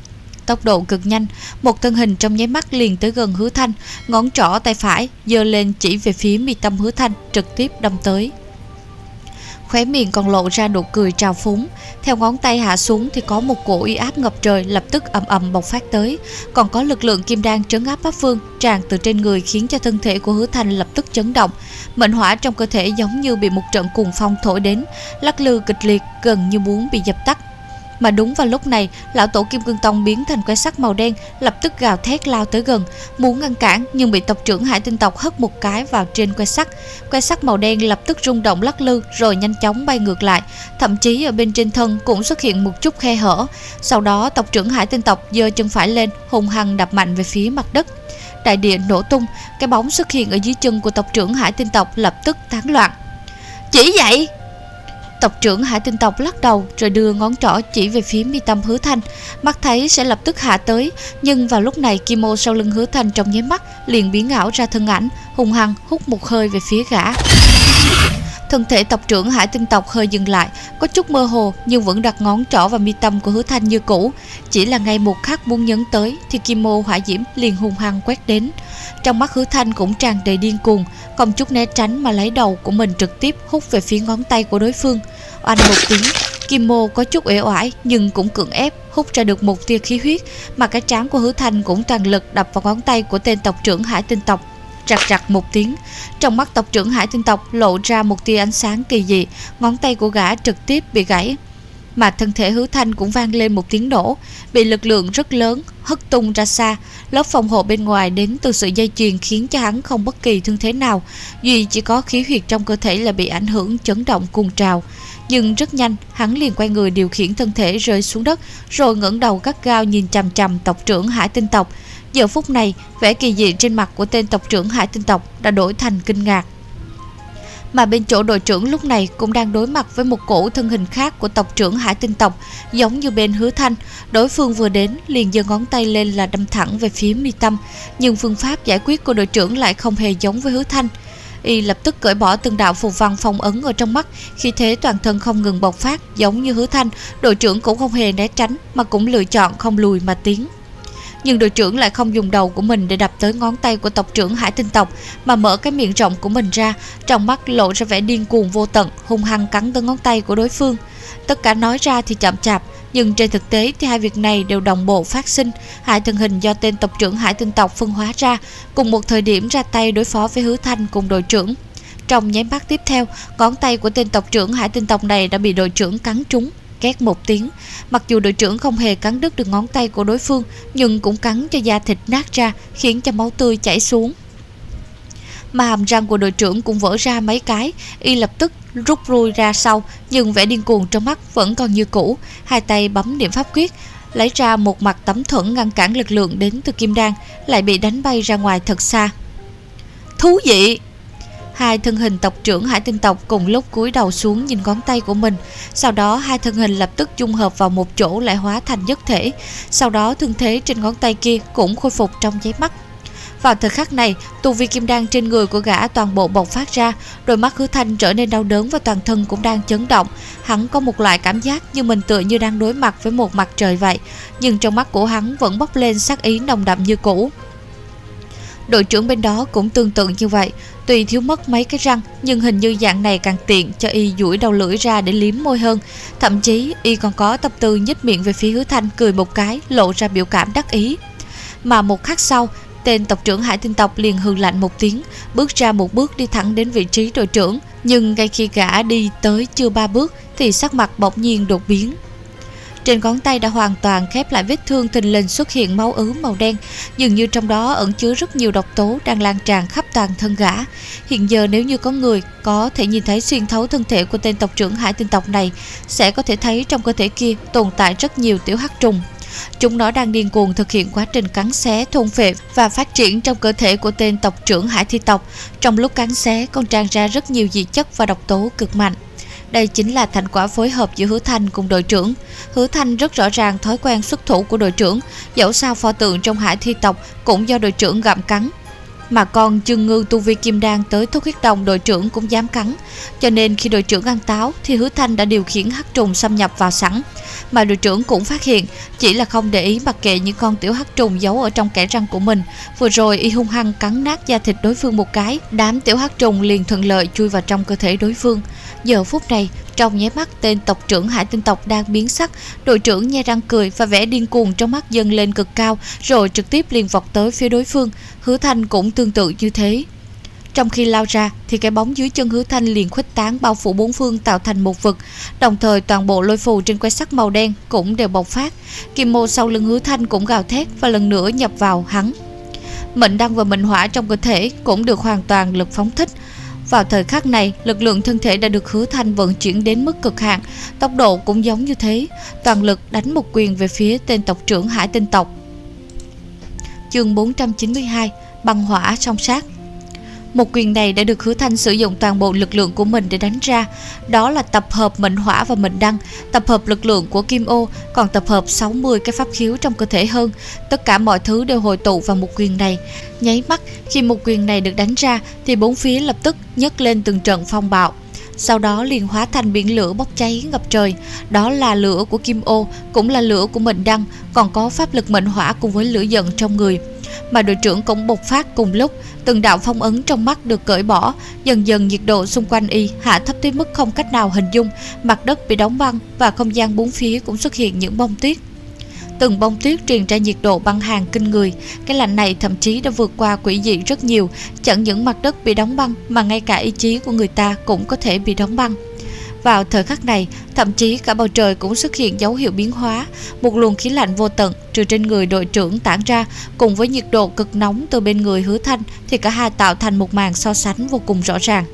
Tốc độ cực nhanh, một thân hình trong nháy mắt liền tới gần Hứa Thanh, ngón trỏ tay phải giơ lên chỉ về phía mi tâm Hứa Thanh, trực tiếp đâm tới. Khóe miệng còn lộ ra nụ cười trào phúng, theo ngón tay hạ xuống thì có một cỗ uy áp ngập trời lập tức ầm ầm bộc phát tới, còn có lực lượng kim đan trấn áp pháp phương tràn từ trên người khiến cho thân thể của Hứa Thanh lập tức chấn động, mệnh hỏa trong cơ thể giống như bị một trận cuồng phong thổi đến, lắc lư kịch liệt gần như muốn bị dập tắt. Mà đúng vào lúc này, lão tổ Kim Cương Tông biến thành quái sắc màu đen, lập tức gào thét lao tới gần, muốn ngăn cản nhưng bị tộc trưởng Hải Tinh tộc hất một cái vào trên quái sắc. Quái sắc màu đen lập tức rung động lắc lư rồi nhanh chóng bay ngược lại, thậm chí ở bên trên thân cũng xuất hiện một chút khe hở. Sau đó, tộc trưởng Hải Tinh tộc giơ chân phải lên, hung hăng đạp mạnh về phía mặt đất. Đại địa nổ tung, cái bóng xuất hiện ở dưới chân của tộc trưởng Hải Tinh tộc lập tức tán loạn. Chỉ vậy? Tộc trưởng Hải Tinh tộc lắc đầu rồi đưa ngón trỏ chỉ về phía mi tâm Hứa Thanh, mắt thấy sẽ lập tức hạ tới, nhưng vào lúc này Kim Mô sau lưng Hứa Thanh trong nháy mắt liền biến ảo ra thân ảnh, hung hăng hút một hơi về phía gã. Thân thể tộc trưởng Hải Tinh tộc hơi dừng lại, có chút mơ hồ nhưng vẫn đặt ngón trỏ vào mi tâm của Hứa Thanh như cũ, chỉ là ngay một khắc muốn nhấn tới thì Kim Mô hỏa diễm liền hung hăng quét đến. Trong mắt Hứa Thanh cũng tràn đầy điên cuồng, không chút né tránh mà lấy đầu của mình trực tiếp hút về phía ngón tay của đối phương. Oanh một tiếng, Kim Mô có chút uể oải nhưng cũng cưỡng ép hút ra được một tia khí huyết, mà cái trán của Hứa Thanh cũng toàn lực đập vào ngón tay của tên tộc trưởng Hải Tinh tộc. Rạc rạc một tiếng, trong mắt tộc trưởng Hải Tinh tộc lộ ra một tia ánh sáng kỳ dị, ngón tay của gã trực tiếp bị gãy, mà thân thể Hứa Thanh cũng vang lên một tiếng nổ, bị lực lượng rất lớn hất tung ra xa. Lớp phòng hộ bên ngoài đến từ sự dây chuyền khiến cho hắn không bất kỳ thương thế nào, duy chỉ có khí huyết trong cơ thể là bị ảnh hưởng chấn động cuồng trào. Nhưng rất nhanh, hắn liền quay người điều khiển thân thể rơi xuống đất, rồi ngẩng đầu gắt gao nhìn chằm chằm tộc trưởng Hải Tinh tộc. Giờ phút này, vẻ kỳ dị trên mặt của tên tộc trưởng Hải Tinh tộc đã đổi thành kinh ngạc. Mà bên chỗ đội trưởng lúc này cũng đang đối mặt với một cổ thân hình khác của tộc trưởng Hải Tinh tộc, giống như bên Hứa Thanh. Đối phương vừa đến liền giơ ngón tay lên là đâm thẳng về phía mi tâm, nhưng phương pháp giải quyết của đội trưởng lại không hề giống với Hứa Thanh. Y lập tức cởi bỏ từng đạo phù văn phong ấn ở trong mắt, khi thế toàn thân không ngừng bộc phát. Giống như Hứa Thanh, đội trưởng cũng không hề né tránh mà cũng lựa chọn không lùi mà tiến. Nhưng đội trưởng lại không dùng đầu của mình để đập tới ngón tay của tộc trưởng Hải Tinh tộc, mà mở cái miệng rộng của mình ra, trong mắt lộ ra vẻ điên cuồng vô tận, hung hăng cắn tới ngón tay của đối phương. Tất cả nói ra thì chậm chạp, nhưng trên thực tế thì hai việc này đều đồng bộ phát sinh. Hai thân hình do tên tộc trưởng Hải Tinh tộc phân hóa ra, cùng một thời điểm ra tay đối phó với Hứa Thanh cùng đội trưởng. Trong nháy mắt tiếp theo, ngón tay của tên tộc trưởng Hải Tinh tộc này đã bị đội trưởng cắn trúng. Két một tiếng, mặc dù đội trưởng không hề cắn đứt được ngón tay của đối phương, nhưng cũng cắn cho da thịt nát ra, khiến cho máu tươi chảy xuống. Mà hàm răng của đội trưởng cũng vỡ ra mấy cái, y lập tức rút lui ra sau, nhưng vẻ điên cuồng trong mắt vẫn còn như cũ. Hai tay bấm niệm pháp quyết, lấy ra một mặt tấm thuẫn ngăn cản lực lượng đến từ kim đan, lại bị đánh bay ra ngoài thật xa. Thú vị! Hai thân hình tộc trưởng Hải Tinh tộc cùng lúc cúi đầu xuống nhìn ngón tay của mình, sau đó hai thân hình lập tức dung hợp vào một chỗ lại hóa thành nhất thể, sau đó thương thế trên ngón tay kia cũng khôi phục trong nháy mắt. Vào thời khắc này, tu vi kim đan trên người của gã toàn bộ bộc phát ra, đôi mắt Hứa Thanh trở nên đau đớn và toàn thân cũng đang chấn động. Hắn có một loại cảm giác như mình tựa như đang đối mặt với một mặt trời vậy, nhưng trong mắt của hắn vẫn bốc lên sát ý nồng đậm như cũ. Đội trưởng bên đó cũng tương tự như vậy, tuy thiếu mất mấy cái răng nhưng hình như dạng này càng tiện cho y duỗi đầu lưỡi ra để liếm môi hơn. Thậm chí y còn có tập tư nhếch miệng về phía Hứa Thanh cười một cái, lộ ra biểu cảm đắc ý. Mà một khắc sau, tên tộc trưởng Hải Tinh tộc liền hừ lạnh một tiếng, bước ra một bước đi thẳng đến vị trí đội trưởng. Nhưng ngay khi gã đi tới chưa ba bước thì sắc mặt bỗng nhiên đột biến. Trên ngón tay đã hoàn toàn khép lại vết thương, thình lình xuất hiện máu ứ màu đen, dường như trong đó ẩn chứa rất nhiều độc tố đang lan tràn khắp toàn tàn thân gã. Hiện giờ nếu như có người có thể nhìn thấy xuyên thấu thân thể của tên tộc trưởng hải tinh tộc này, sẽ có thể thấy trong cơ thể kia tồn tại rất nhiều tiểu hắc trùng. Chúng nó đang điên cuồng thực hiện quá trình cắn xé, thôn phệ và phát triển trong cơ thể của tên tộc trưởng hải thi tộc. Trong lúc cắn xé còn tràn ra rất nhiều dị chất và độc tố cực mạnh. Đây chính là thành quả phối hợp giữa Hứa Thanh cùng đội trưởng. Hứa Thanh rất rõ ràng thói quen xuất thủ của đội trưởng, dẫu sao pho tượng trong hải thi tộc cũng do đội trưởng gặm cắn. Mà còn Dương Ngư tu vi kim đan tới Thất Huyết Đồng đội trưởng cũng dám cắn. Cho nên khi đội trưởng ăn táo thì Hứa Thanh đã điều khiển hắc trùng xâm nhập vào sẵn. Mà đội trưởng cũng phát hiện, chỉ là không để ý mặc kệ những con tiểu hắc trùng giấu ở trong kẽ răng của mình. Vừa rồi y hung hăng cắn nát da thịt đối phương một cái, đám tiểu hắc trùng liền thuận lợi chui vào trong cơ thể đối phương. Giờ phút này, trong nháy mắt tên tộc trưởng hải tinh tộc đang biến sắc, đội trưởng nhe răng cười và vẻ điên cuồng trong mắt dâng lên cực cao, rồi trực tiếp liền vọt tới phía đối phương. Hứa Thanh cũng tương tự như thế. Trong khi lao ra thì cái bóng dưới chân Hứa Thanh liền khuếch tán bao phủ bốn phương tạo thành một vực, đồng thời toàn bộ lôi phù trên que sắt màu đen cũng đều bộc phát. Kim mô sau lưng Hứa Thanh cũng gào thét và lần nữa nhập vào hắn. Mệnh đăng và mệnh hỏa trong cơ thể cũng được hoàn toàn lực phóng thích. Vào thời khắc này, lực lượng thân thể đã được Hứa Thanh vận chuyển đến mức cực hạn, tốc độ cũng giống như thế, toàn lực đánh một quyền về phía tên tộc trưởng hải tinh tộc. Chương bốn trăm chín mươi hai: Băng hỏa song sát. Một quyền này đã được Hứa Thanh sử dụng toàn bộ lực lượng của mình để đánh ra. Đó là tập hợp mệnh hỏa và mệnh đăng, tập hợp lực lượng của kim ô, còn tập hợp sáu mươi cái pháp khiếu trong cơ thể hơn. Tất cả mọi thứ đều hội tụ vào một quyền này. Nháy mắt khi một quyền này được đánh ra thì bốn phía lập tức nhấc lên từng trận phong bạo, sau đó liền hóa thành biển lửa bốc cháy ngập trời. Đó là lửa của kim ô, cũng là lửa của mệnh đăng, còn có pháp lực mệnh hỏa cùng với lửa giận trong người. Mà đội trưởng cũng bộc phát cùng lúc, từng đạo phong ấn trong mắt được cởi bỏ, dần dần nhiệt độ xung quanh y hạ thấp tới mức không cách nào hình dung, mặt đất bị đóng băng và không gian bốn phía cũng xuất hiện những bông tuyết. Từng bông tuyết truyền ra nhiệt độ băng hàn kinh người, cái lạnh này thậm chí đã vượt qua quỷ dị rất nhiều, chẳng những mặt đất bị đóng băng mà ngay cả ý chí của người ta cũng có thể bị đóng băng. Vào thời khắc này, thậm chí cả bầu trời cũng xuất hiện dấu hiệu biến hóa, một luồng khí lạnh vô tận trừ trên người đội trưởng tản ra, cùng với nhiệt độ cực nóng từ bên người Hứa Thanh thì cả hai tạo thành một màn so sánh vô cùng rõ ràng.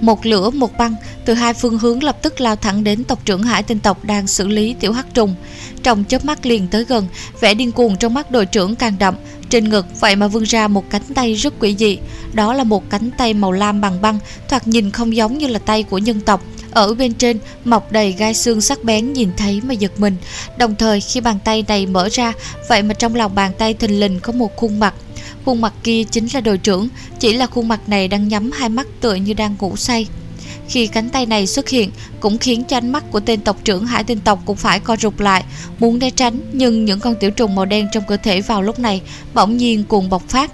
Một lửa một băng từ hai phương hướng lập tức lao thẳng đến tộc trưởng hải tinh tộc đang xử lý tiểu hắc trùng. Trong chớp mắt liền tới gần, vẻ điên cuồng trong mắt đội trưởng càng đậm. Trên ngực vậy mà vươn ra một cánh tay rất quỷ dị. Đó là một cánh tay màu lam bằng băng, thoạt nhìn không giống như là tay của nhân tộc. Ở bên trên mọc đầy gai xương sắc bén, nhìn thấy mà giật mình. Đồng thời khi bàn tay này mở ra, vậy mà trong lòng bàn tay thình lình có một khuôn mặt. Khuôn mặt kia chính là đội trưởng, chỉ là khuôn mặt này đang nhắm hai mắt tựa như đang ngủ say. Khi cánh tay này xuất hiện cũng khiến cho ánh mắt của tên tộc trưởng hải tinh tộc cũng phải co rụt lại, muốn né tránh, nhưng những con tiểu trùng màu đen trong cơ thể vào lúc này bỗng nhiên cuồng bộc phát.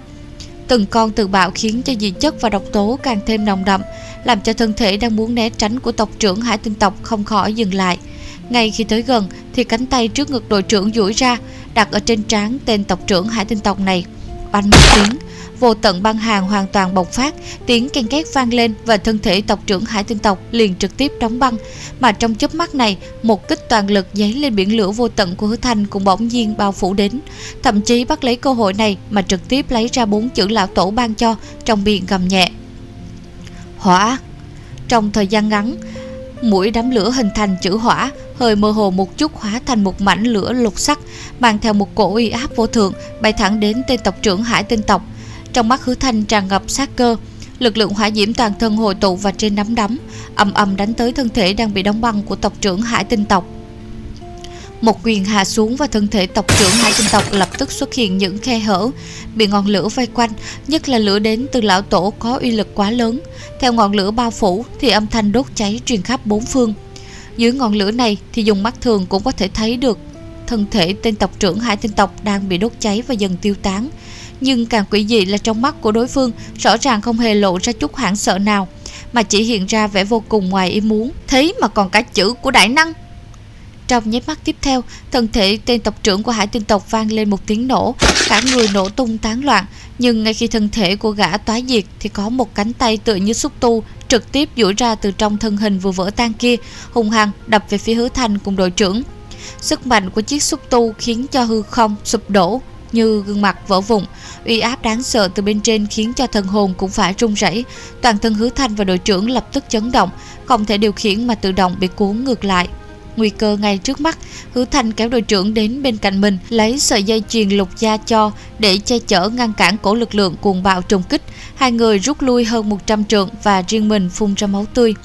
Từng con tự bạo khiến cho dị chất và độc tố càng thêm nồng đậm, làm cho thân thể đang muốn né tránh của tộc trưởng hải tinh tộc không khỏi dừng lại. Ngay khi tới gần thì cánh tay trước ngực đội trưởng duỗi ra, đặt ở trên trán tên tộc trưởng hải tinh tộc này. Oanh một tiếng, vô tận băng hàn hoàn toàn bộc phát, tiếng ken két vang lên và thân thể tộc trưởng hải tinh tộc liền trực tiếp đóng băng. Mà trong chớp mắt này, một kích toàn lực giấy lên biển lửa vô tận của Hứa Thanh cũng bỗng nhiên bao phủ đến, thậm chí bắt lấy cơ hội này mà trực tiếp lấy ra bốn chữ lão tổ ban cho, trong miệng gầm nhẹ: hỏa. Trong thời gian ngắn, mũi đám lửa hình thành chữ hỏa, hơi mơ hồ một chút hóa thành một mảnh lửa lục sắc, mang theo một cổ uy áp vô thượng, bay thẳng đến tên tộc trưởng hải tinh tộc. Trong mắt Hứa Thanh tràn ngập sát cơ, lực lượng hỏa diễm toàn thân hội tụ và trên nắm đấm, ầm ầm đánh tới thân thể đang bị đóng băng của tộc trưởng hải tinh tộc. Một quyền hạ xuống và thân thể tộc trưởng hải tinh tộc lập tức xuất hiện những khe hở, bị ngọn lửa vây quanh, nhất là lửa đến từ lão tổ có uy lực quá lớn. Theo ngọn lửa bao phủ thì âm thanh đốt cháy truyền khắp bốn phương. Dưới ngọn lửa này thì dùng mắt thường cũng có thể thấy được thân thể tên tộc trưởng hải tinh tộc đang bị đốt cháy và dần tiêu tán. Nhưng càng quỷ dị là trong mắt của đối phương rõ ràng không hề lộ ra chút hoảng sợ nào, mà chỉ hiện ra vẻ vô cùng ngoài ý muốn. Thế mà còn cả chữ của đại năng. Trong nháy mắt tiếp theo, thân thể tên tộc trưởng của hải tinh tộc vang lên một tiếng nổ, cả người nổ tung tán loạn. Nhưng ngay khi thân thể của gã toái diệt thì có một cánh tay tựa như xúc tu trực tiếp duỗi ra từ trong thân hình vừa vỡ tan kia, hung hăng đập về phía Hứa Thanh cùng đội trưởng. Sức mạnh của chiếc xúc tu khiến cho hư không sụp đổ, như gương mặt vỡ vụn. Uy áp đáng sợ từ bên trên khiến cho thần hồn cũng phải rung rẩy. Toàn thân Hứa Thanh và đội trưởng lập tức chấn động, không thể điều khiển mà tự động bị cuốn ngược lại. Nguy cơ ngay trước mắt, Hứa Thanh kéo đội trưởng đến bên cạnh mình, lấy sợi dây chuyền Lục Gia cho để che chở ngăn cản cổ lực lượng cuồng bạo trùng kích. Hai người rút lui hơn một trăm trượng và riêng mình phun ra máu tươi.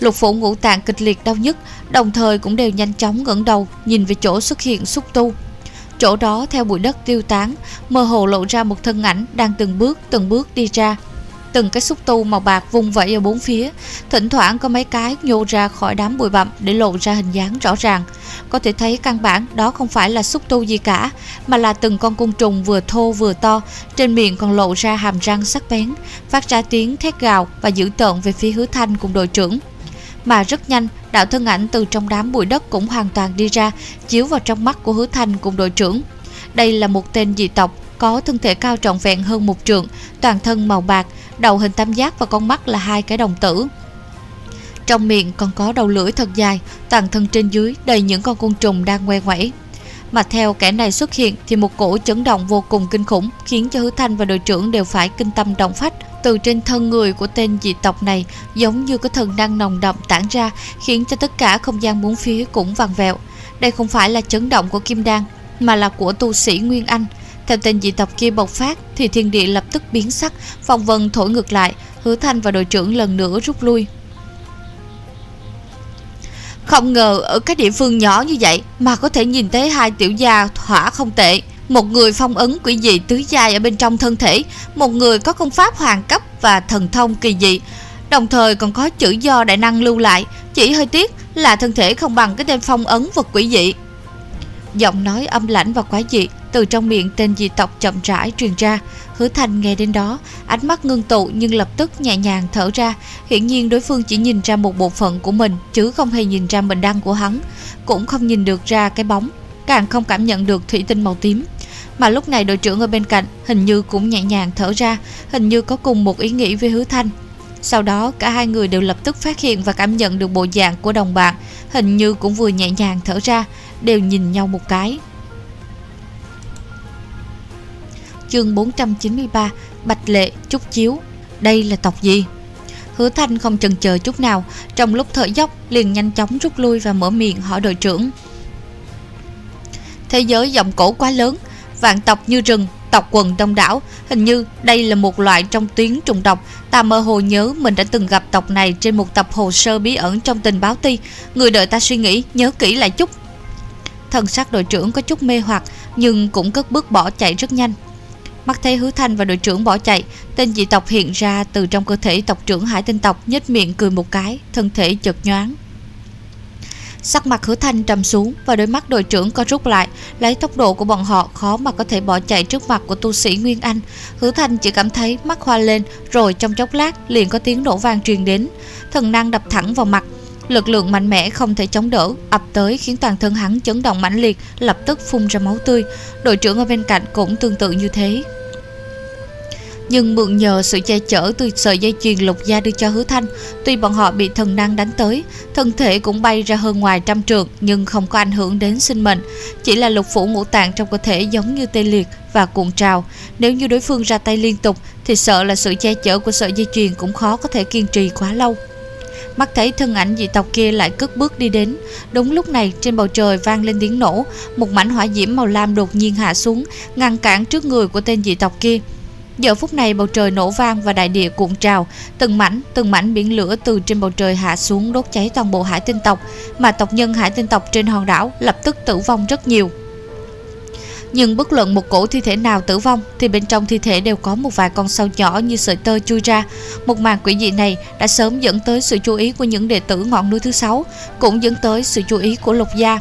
Lục phủ ngũ tạng kịch liệt đau nhức, đồng thời cũng đều nhanh chóng ngẩng đầu nhìn về chỗ xuất hiện xúc tu. Chỗ đó theo bụi đất tiêu tán, mơ hồ lộ ra một thân ảnh đang từng bước từng bước đi ra. Từng cái xúc tu màu bạc vung vẩy ở bốn phía, thỉnh thoảng có mấy cái nhô ra khỏi đám bụi bặm để lộ ra hình dáng rõ ràng. Có thể thấy căn bản đó không phải là xúc tu gì cả, mà là từng con côn trùng vừa thô vừa to, trên miệng còn lộ ra hàm răng sắc bén, phát ra tiếng thét gào và dữ tợn về phía Hứa Thanh cùng đội trưởng. Mà rất nhanh, đạo thân ảnh từ trong đám bụi đất cũng hoàn toàn đi ra, chiếu vào trong mắt của Hứa Thanh cùng đội trưởng. Đây là một tên dị tộc có thân thể cao trọn vẹn hơn một trượng, toàn thân màu bạc, đầu hình tam giác và con mắt là hai cái đồng tử. Trong miệng còn có đầu lưỡi thật dài, toàn thân trên dưới đầy những con côn trùng đang ngoe ngoẩy. Mà theo kẻ này xuất hiện thì một cỗ chấn động vô cùng kinh khủng khiến cho Hứa Thanh và đội trưởng đều phải kinh tâm động phách. Từ trên thân người của tên dị tộc này giống như có thần năng nồng đậm tản ra, khiến cho tất cả không gian bốn phía cũng vặn vẹo. Đây không phải là chấn động của kim đan, mà là của tu sĩ Nguyên Anh. Theo tên dị tộc kia bộc phát thì thiên địa lập tức biến sắc, phong vân thổi ngược lại. Hứa Thanh và đội trưởng lần nữa rút lui. Không ngờ ở cái địa phương nhỏ như vậy mà có thể nhìn thấy hai tiểu gia hỏa không tệ. Một người phong ấn quỷ dị tứ giai ở bên trong thân thể, một người có công pháp hoàng cấp và thần thông kỳ dị, đồng thời còn có chữ do đại năng lưu lại. Chỉ hơi tiếc là thân thể không bằng cái tên phong ấn vật quỷ dị. Giọng nói âm lãnh và quái dị từ trong miệng tên dị tộc chậm rãi truyền ra. Hứa Thanh nghe đến đó, ánh mắt ngưng tụ nhưng lập tức nhẹ nhàng thở ra. Hiển nhiên đối phương chỉ nhìn ra một bộ phận của mình, chứ không hề nhìn ra mệnh đăng của hắn, cũng không nhìn được ra cái bóng, càng không cảm nhận được thủy tinh màu tím. Mà lúc này đội trưởng ở bên cạnh hình như cũng nhẹ nhàng thở ra, hình như có cùng một ý nghĩ với Hứa Thanh. Sau đó cả hai người đều lập tức phát hiện và cảm nhận được bộ dạng của đồng bạn, hình như cũng vừa nhẹ nhàng thở ra, đều nhìn nhau một cái. Chương bốn trăm chín mươi ba. Bạch Lệ, Trúc Chiếu. Đây là tộc gì? Hứa Thanh không chần chờ chút nào, trong lúc thở dốc liền nhanh chóng rút lui và mở miệng hỏi đội trưởng. Thế giới giọng cổ quá lớn, vạn tộc như rừng, tộc quần đông đảo, hình như đây là một loại trong tuyến trùng độc. Ta mơ hồ nhớ mình đã từng gặp tộc này trên một tập hồ sơ bí ẩn trong tình báo ti. Người đợi ta suy nghĩ, nhớ kỹ lại chút. Thần sắc đội trưởng có chút mê hoặc, nhưng cũng cất bước bỏ chạy rất nhanh. Mắt thấy Hứa Thanh và đội trưởng bỏ chạy, tên dị tộc hiện ra từ trong cơ thể tộc trưởng Hải Tinh tộc, nhếch miệng cười một cái, thân thể chợt nhoáng. Sắc mặt Hứa Thanh trầm xuống và đôi mắt đội trưởng co rút lại. Lấy tốc độ của bọn họ khó mà có thể bỏ chạy trước mặt của tu sĩ Nguyên Anh. Hứa Thanh chỉ cảm thấy mắt hoa lên, rồi trong chốc lát liền có tiếng nổ vang truyền đến. Thần năng đập thẳng vào mặt, lực lượng mạnh mẽ không thể chống đỡ ập tới khiến toàn thân hắn chấn động mãnh liệt, lập tức phun ra máu tươi. Đội trưởng ở bên cạnh cũng tương tự như thế. Nhưng mượn nhờ sự che chở từ sợi dây chuyền Lục Gia đưa cho Hứa Thanh, tuy bọn họ bị thần năng đánh tới, thân thể cũng bay ra hơn ngoài trăm trượng, nhưng không có ảnh hưởng đến sinh mệnh. Chỉ là lục phủ ngũ tạng trong cơ thể giống như tê liệt và cuộn trào. Nếu như đối phương ra tay liên tục thì sợ là sự che chở của sợi dây chuyền cũng khó có thể kiên trì quá lâu. Mắt thấy thân ảnh dị tộc kia lại cất bước đi đến. Đúng lúc này, trên bầu trời vang lên tiếng nổ, một mảnh hỏa diễm màu lam đột nhiên hạ xuống, ngăn cản trước người của tên dị tộc kia. Giờ phút này bầu trời nổ vang và đại địa cuộn trào, từng mảnh, từng mảnh biển lửa từ trên bầu trời hạ xuống đốt cháy toàn bộ Hải Tinh tộc, mà tộc nhân Hải Tinh tộc trên hòn đảo lập tức tử vong rất nhiều. Nhưng bất luận một cổ thi thể nào tử vong thì bên trong thi thể đều có một vài con sâu nhỏ như sợi tơ chui ra. Một màn quỷ dị này đã sớm dẫn tới sự chú ý của những đệ tử ngọn núi thứ sáu, cũng dẫn tới sự chú ý của Lục Gia.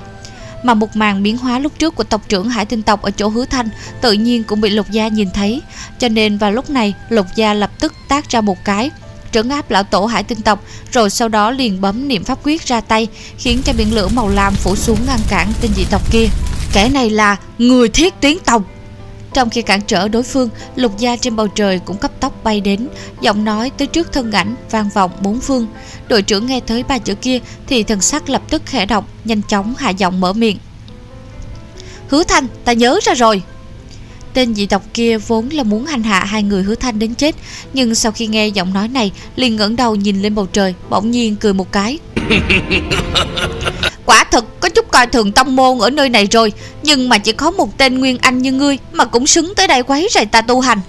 Mà một màn biến hóa lúc trước của tộc trưởng Hải Tinh tộc ở chỗ Hứa Thanh tự nhiên cũng bị Lục Gia nhìn thấy, cho nên vào lúc này Lục Gia lập tức tác ra một cái trấn áp lão tổ Hải Tinh tộc, rồi sau đó liền bấm niệm pháp quyết ra tay, khiến cho biển lửa màu lam phủ xuống ngăn cản tên dị tộc kia. Kẻ này là người Thiết Tuyến tộc. Trong khi cản trở đối phương, Lục Gia trên bầu trời cũng cấp tốc bay đến, giọng nói tới trước thân ảnh vang vọng bốn phương. Đội trưởng nghe thấy ba chữ kia thì thần sắc lập tức khẽ động, nhanh chóng hạ giọng mở miệng. Hứa Thanh, ta nhớ ra rồi. Tên dị tộc kia vốn là muốn hành hạ hai người Hứa Thanh đến chết, nhưng sau khi nghe giọng nói này liền ngẩng đầu nhìn lên bầu trời, bỗng nhiên cười một cái. Quả thật có chút coi thường tông môn ở nơi này rồi, nhưng mà chỉ có một tên Nguyên Anh như ngươi mà cũng xứng tới đây quấy rầy ta tu hành.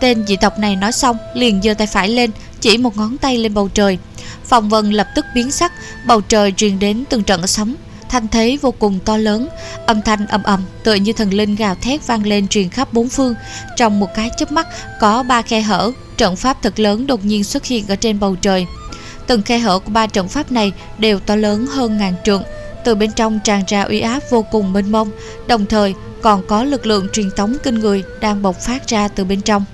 Tên dị tộc này nói xong liền giơ tay phải lên, chỉ một ngón tay lên bầu trời. Phong vân lập tức biến sắc, bầu trời truyền đến từng trận sóng, thanh thế vô cùng to lớn, âm thanh ầm ầm tựa như thần linh gào thét vang lên truyền khắp bốn phương. Trong một cái chớp mắt có ba khe hở, trận pháp thật lớn đột nhiên xuất hiện ở trên bầu trời. Từng khe hở của ba trận pháp này đều to lớn hơn ngàn trượng, từ bên trong tràn ra uy áp vô cùng mênh mông, đồng thời còn có lực lượng truyền tống kinh người đang bộc phát ra từ bên trong.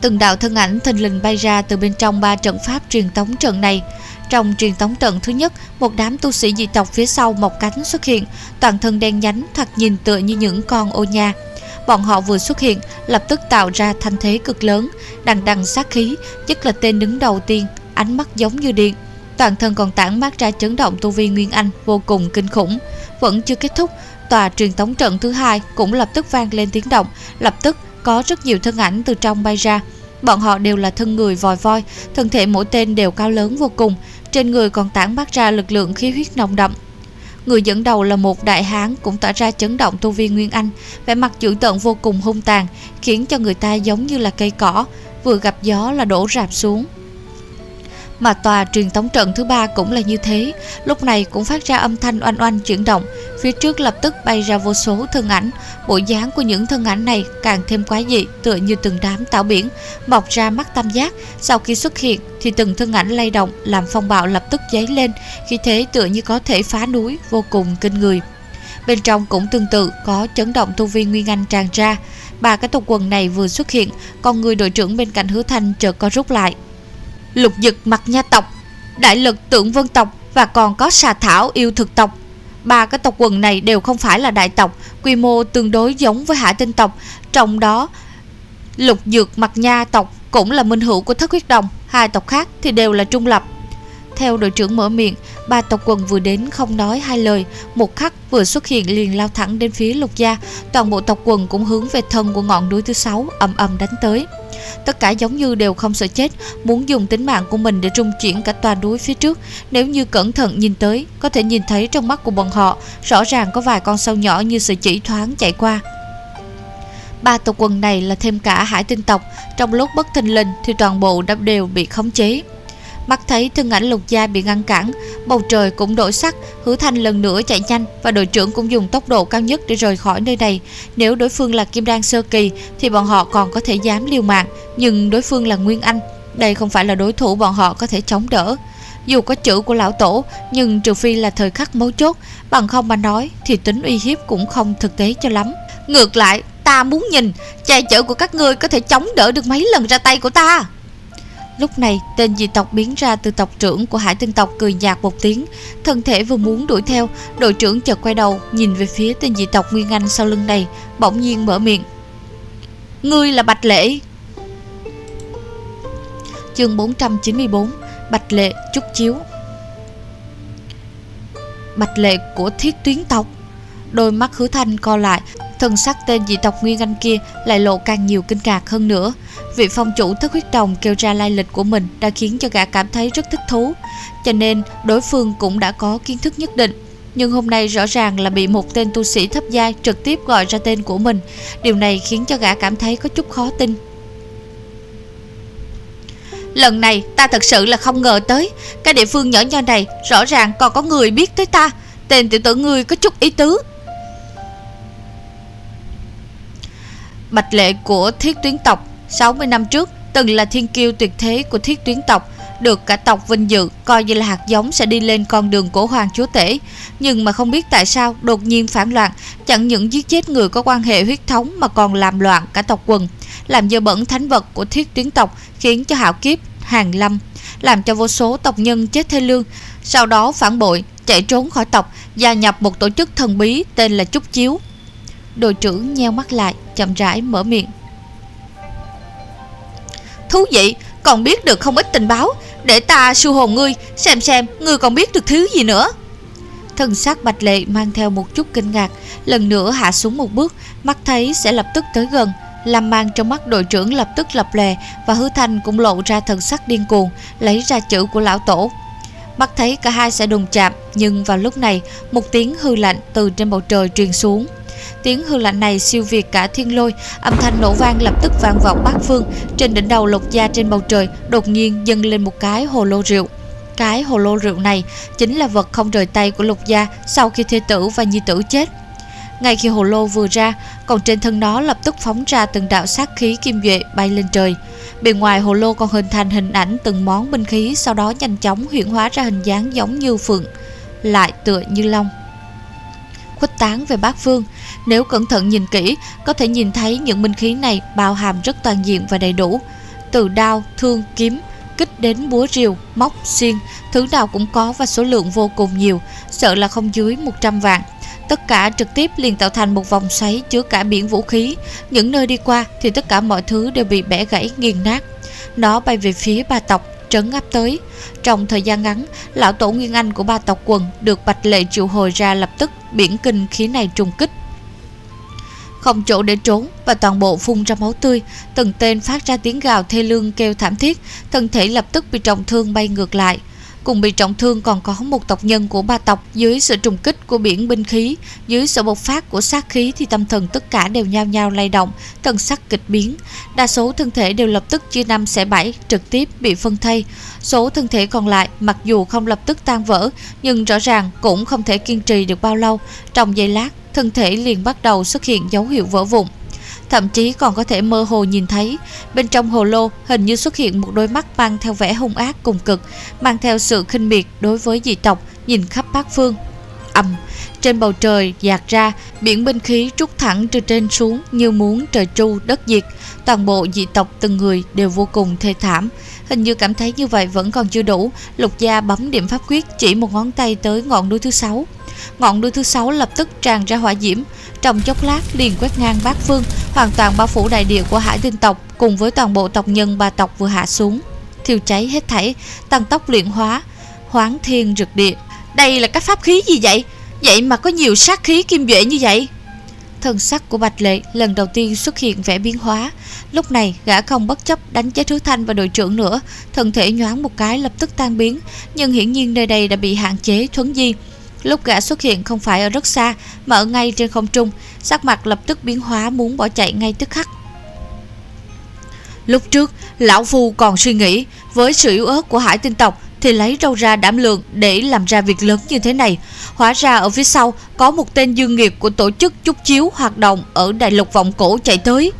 Từng đạo thân ảnh thình lình bay ra từ bên trong ba trận pháp truyền tống trận này. Trong truyền tống trận thứ nhất, một đám tu sĩ dị tộc phía sau mọc cánh xuất hiện, toàn thân đen nhánh, thoạt nhìn tựa như những con ô nha. Bọn họ vừa xuất hiện, lập tức tạo ra thanh thế cực lớn, đằng đằng sát khí, nhất là tên đứng đầu tiên, ánh mắt giống như điện. Toàn thân còn tản mát ra chấn động tu vi Nguyên Anh vô cùng kinh khủng. Vẫn chưa kết thúc, tòa truyền tống trận thứ hai cũng lập tức vang lên tiếng động, lập tức có rất nhiều thân ảnh từ trong bay ra. Bọn họ đều là thân người vòi voi, thân thể mỗi tên đều cao lớn vô cùng, trên người còn tản mát ra lực lượng khí huyết nồng đậm. Người dẫn đầu là một đại hán cũng tỏa ra chấn động tu vi Nguyên Anh, vẻ mặt dữ tợn vô cùng hung tàn, khiến cho người ta giống như là cây cỏ, vừa gặp gió là đổ rạp xuống. Mà tòa truyền tống trận thứ ba cũng là như thế, lúc này cũng phát ra âm thanh oanh oanh chuyển động, phía trước lập tức bay ra vô số thân ảnh, bộ dáng của những thân ảnh này càng thêm quái dị, tựa như từng đám tảo biển mọc ra mắt tam giác, sau khi xuất hiện thì từng thân ảnh lay động làm phong bạo lập tức dấy lên, khi thế tựa như có thể phá núi, vô cùng kinh người. Bên trong cũng tương tự có chấn động tu vi Nguyên Anh tràn ra, ba cái tộc quần này vừa xuất hiện, con người đội trưởng bên cạnh Hứa Thanh chợt co rút lại. Lục Dực Mặt Nha Tộc, Đại Lực Tượng Vân Tộc và còn có Xà Thảo Yêu Thực Tộc. Ba cái tộc quần này đều không phải là đại tộc, quy mô tương đối giống với Hải Tinh Tộc. Trong đó, Lục Dược Mặt Nha Tộc cũng là minh hữu của Thất Huyết Đồng, hai tộc khác thì đều là trung lập. Theo đội trưởng mở miệng, ba tộc quần vừa đến không nói hai lời, một khắc vừa xuất hiện liền lao thẳng đến phía Lục Gia. Toàn bộ tộc quần cũng hướng về thân của ngọn núi thứ sáu ầm ầm đánh tới. Tất cả giống như đều không sợ chết, muốn dùng tính mạng của mình để trung chuyển cả tòa núi phía trước. Nếu như cẩn thận nhìn tới, có thể nhìn thấy trong mắt của bọn họ rõ ràng có vài con sâu nhỏ như sợi chỉ thoáng chạy qua. Ba tộc quần này là thêm cả Hải Tinh Tộc, trong lúc bất thình lình thì toàn bộ đã đều bị khống chế. Mắt thấy thân ảnh Lục Gia bị ngăn cản, bầu trời cũng đổi sắc, Hứa Thanh lần nữa chạy nhanh và đội trưởng cũng dùng tốc độ cao nhất để rời khỏi nơi này. Nếu đối phương là Kim Đan sơ kỳ thì bọn họ còn có thể dám liều mạng, nhưng đối phương là Nguyên Anh, đây không phải là đối thủ bọn họ có thể chống đỡ. Dù có chữ của lão tổ, nhưng trừ phi là thời khắc mấu chốt, bằng không mà nói thì tính uy hiếp cũng không thực tế cho lắm. Ngược lại, ta muốn nhìn che chở của các ngươi có thể chống đỡ được mấy lần ra tay của ta. Lúc này, tên dị tộc biến ra từ tộc trưởng của Hải Tinh Tộc cười nhạt một tiếng, thân thể vừa muốn đuổi theo, đội trưởng chợt quay đầu, nhìn về phía tên dị tộc Nguyên Anh sau lưng này, bỗng nhiên mở miệng. Ngươi là Bạch Lệ. Chương bốn trăm chín mươi bốn, Bạch Lệ Trúc Chiếu. Bạch Lệ của Thiết Tuyến Tộc. Đôi mắt Hứa Thanh co lại, thân sắc tên dị tộc Nguyên Anh kia lại lộ càng nhiều kinh ngạc hơn nữa. Vị phong chủ Thất Huyết Đồng kêu ra lai lịch của mình đã khiến cho gã cảm thấy rất thích thú, cho nên đối phương cũng đã có kiến thức nhất định. Nhưng hôm nay rõ ràng là bị một tên tu sĩ thấp giai trực tiếp gọi ra tên của mình, điều này khiến cho gã cảm thấy có chút khó tin. Lần này ta thật sự là không ngờ tới, cái địa phương nhỏ nho này rõ ràng còn có người biết tới ta, tên tiểu tử ngươi có chút ý tứ. Bạch Lệ của Thiết Tuyến Tộc sáu mươi năm trước từng là thiên kiêu tuyệt thế của Thiết Tuyến Tộc, được cả tộc vinh dự coi như là hạt giống sẽ đi lên con đường cổ hoàng chúa tể, nhưng mà không biết tại sao đột nhiên phản loạn, chẳng những giết chết người có quan hệ huyết thống mà còn làm loạn cả tộc quần, làm dơ bẩn thánh vật của Thiết Tuyến Tộc, khiến cho hạo kiếp hàng lâm, làm cho vô số tộc nhân chết thê lương. Sau đó phản bội, chạy trốn khỏi tộc, gia nhập một tổ chức thần bí tên là Trúc Chiếu. Đội trưởng nheo mắt lại, chậm rãi mở miệng. Thú vị, còn biết được không ít tình báo, để ta siêu hồn ngươi, xem xem ngươi còn biết được thứ gì nữa. Thần sắc Bạch Lệ mang theo một chút kinh ngạc, lần nữa hạ xuống một bước, mắt thấy sẽ lập tức tới gần. Làm mang trong mắt đội trưởng lập tức lập lè, và Hứa Thanh cũng lộ ra thần sắc điên cuồng, lấy ra chữ của lão tổ. Mắt thấy cả hai sẽ đụng chạm, nhưng vào lúc này, một tiếng hư lạnh từ trên bầu trời truyền xuống. Tiếng hư lạnh này siêu việt cả thiên lôi, âm thanh nổ vang lập tức vang vọng bát phương. Trên đỉnh đầu Lục Gia trên bầu trời đột nhiên dâng lên một cái hồ lô rượu. Cái hồ lô rượu này chính là vật không rời tay của Lục Gia sau khi thê tử và nhi tử chết. Ngay khi hồ lô vừa ra, còn trên thân nó lập tức phóng ra từng đạo sát khí kim duệ bay lên trời. Bên ngoài hồ lô còn hình thành hình ảnh từng món binh khí, sau đó nhanh chóng huyễn hóa ra hình dáng giống như phượng, lại tựa như long, khuếch tán về bát phương. Nếu cẩn thận nhìn kỹ, có thể nhìn thấy những binh khí này bao hàm rất toàn diện và đầy đủ. Từ đao, thương, kiếm, kích đến búa rìu, móc, xiên, thứ nào cũng có và số lượng vô cùng nhiều, sợ là không dưới một trăm vạn. Tất cả trực tiếp liền tạo thành một vòng xoáy chứa cả biển vũ khí. Những nơi đi qua thì tất cả mọi thứ đều bị bẻ gãy nghiền nát. Nó bay về phía ba tộc, trấn áp tới. Trong thời gian ngắn, lão tổ Nguyên Anh của ba tộc quần được Bạch Lệ triệu hồi ra, lập tức biển kinh khí này trùng kích, không chỗ để trốn, và toàn bộ phun ra máu tươi. Từng tên phát ra tiếng gào thê lương kêu thảm thiết, thân thể lập tức bị trọng thương bay ngược lại. Cùng bị trọng thương còn có một tộc nhân của ba tộc. Dưới sự trùng kích của biển binh khí, dưới sự bộc phát của sát khí thì tâm thần tất cả đều nhao nhao lay động, thần sắc kịch biến. Đa số thân thể đều lập tức chia năm xẻ bảy, trực tiếp bị phân thây. Số thân thể còn lại mặc dù không lập tức tan vỡ, nhưng rõ ràng cũng không thể kiên trì được bao lâu. Trong giây lát, thân thể liền bắt đầu xuất hiện dấu hiệu vỡ vụn. Thậm chí còn có thể mơ hồ nhìn thấy bên trong hồ lô hình như xuất hiện một đôi mắt mang theo vẻ hung ác cùng cực, mang theo sự khinh miệt đối với dị tộc, nhìn khắp bát phương. Ầm, trên bầu trời dạt ra biển binh khí trút thẳng từ trên xuống như muốn trời tru đất diệt. Toàn bộ dị tộc từng người đều vô cùng thê thảm. Hình như cảm thấy như vậy vẫn còn chưa đủ, Lục Gia bấm điểm pháp quyết, chỉ một ngón tay tới ngọn núi thứ sáu. Ngọn núi thứ sáu lập tức tràn ra hỏa diễm, trong chốc lát liền quét ngang bát phương, hoàn toàn bao phủ đại địa của Hải Tinh tộc cùng với toàn bộ tộc nhân ba tộc vừa hạ xuống, thiêu cháy hết thảy, tăng tốc luyện hóa, hoáng thiên rực địa. Đây là các pháp khí gì vậy? Vậy mà có nhiều sát khí kim duệ như vậy. Thần sắc của Bạch Lệ lần đầu tiên xuất hiện vẻ biến hóa. Lúc này gã không bất chấp đánh chết Hứa Thanh và đội trưởng nữa, thân thể nhoáng một cái lập tức tan biến, nhưng hiển nhiên nơi đây đã bị hạn chế thuấn di. Lúc gã xuất hiện không phải ở rất xa, mà ở ngay trên không trung, sắc mặt lập tức biến hóa muốn bỏ chạy ngay tức khắc. Lúc trước, lão phu còn suy nghĩ, với sự yếu ớt của Hải Tinh tộc thì lấy đâu ra đảm lượng để làm ra việc lớn như thế này. Hóa ra ở phía sau có một tên dương nghiệp của tổ chức Trúc Chiếu hoạt động ở đại lục vọng cổ chạy tới.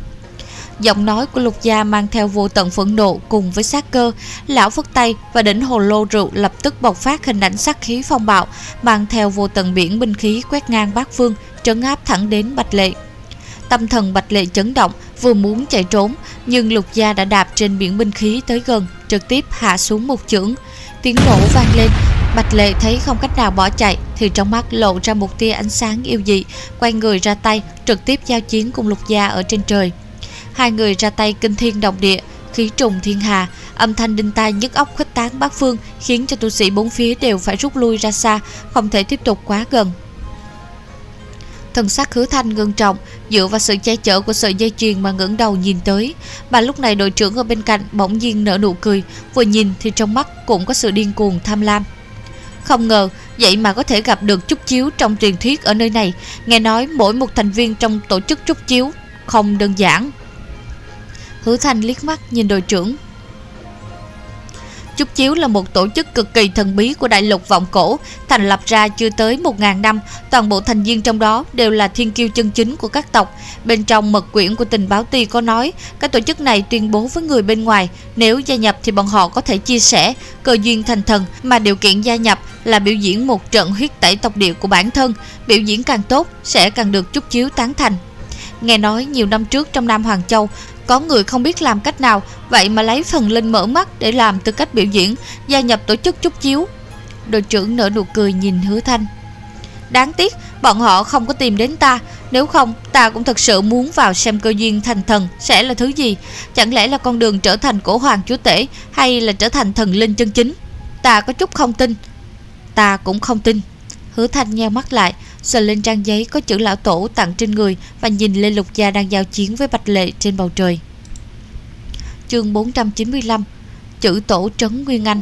Giọng nói của Lục Gia mang theo vô tận phẫn nộ cùng với sát cơ. Lão phất tay và đỉnh hồ lô rượu lập tức bộc phát hình ảnh sát khí phong bạo, mang theo vô tận biển binh khí quét ngang bát phương, trấn áp thẳng đến Bạch Lệ. Tâm thần Bạch Lệ chấn động, vừa muốn chạy trốn, nhưng Lục Gia đã đạp trên biển binh khí tới gần, trực tiếp hạ xuống một chưởng. Tiếng nổ vang lên, Bạch Lệ thấy không cách nào bỏ chạy thì trong mắt lộ ra một tia ánh sáng yêu dị, quay người ra tay, trực tiếp giao chiến cùng Lục Gia ở trên trời. Hai người ra tay kinh thiên động địa, khí trùng thiên hà, âm thanh đinh tai nhức óc khuếch tán bát phương, khiến cho tu sĩ bốn phía đều phải rút lui ra xa, không thể tiếp tục quá gần. Thần sắc Hứa Thanh ngưng trọng, dựa vào sự che chở của sợi dây chuyền mà ngẩng đầu nhìn tới. Mà lúc này đội trưởng ở bên cạnh bỗng nhiên nở nụ cười, vừa nhìn thì trong mắt cũng có sự điên cuồng tham lam. Không ngờ, vậy mà có thể gặp được Trúc Chiếu trong truyền thuyết ở nơi này, nghe nói mỗi một thành viên trong tổ chức Trúc Chiếu không đơn giản. Hứa Thanh liếc mắt nhìn đội trưởng. Trúc Chiếu là một tổ chức cực kỳ thần bí của đại lục vọng cổ, thành lập ra chưa tới một ngàn năm, toàn bộ thành viên trong đó đều là thiên kiêu chân chính của các tộc. Bên trong mật quyển của tình báo ti có nói, cái tổ chức này tuyên bố với người bên ngoài, nếu gia nhập thì bọn họ có thể chia sẻ cơ duyên thành thần, mà điều kiện gia nhập là biểu diễn một trận huyết tẩy tộc địa của bản thân, biểu diễn càng tốt sẽ càng được Trúc Chiếu tán thành. Nghe nói nhiều năm trước trong Nam Hoàng Châu, có người không biết làm cách nào, vậy mà lấy thần linh mở mắt để làm tư cách biểu diễn, gia nhập tổ chức Trúc Chiếu. Đội trưởng nở nụ cười nhìn Hứa Thanh. Đáng tiếc, bọn họ không có tìm đến ta, nếu không, ta cũng thật sự muốn vào xem cơ duyên thành thần sẽ là thứ gì. Chẳng lẽ là con đường trở thành cổ hoàng chúa tể, hay là trở thành thần linh chân chính? Ta có chút không tin. Ta cũng không tin. Hứa Thanh nheo mắt lại, sờ lên trang giấy có chữ Lão Tổ tặng trên người và nhìn lên Lục Gia đang giao chiến với Bạch Lệ trên bầu trời. Chương bốn trăm chín mươi lăm, chữ Tổ trấn Nguyên Anh.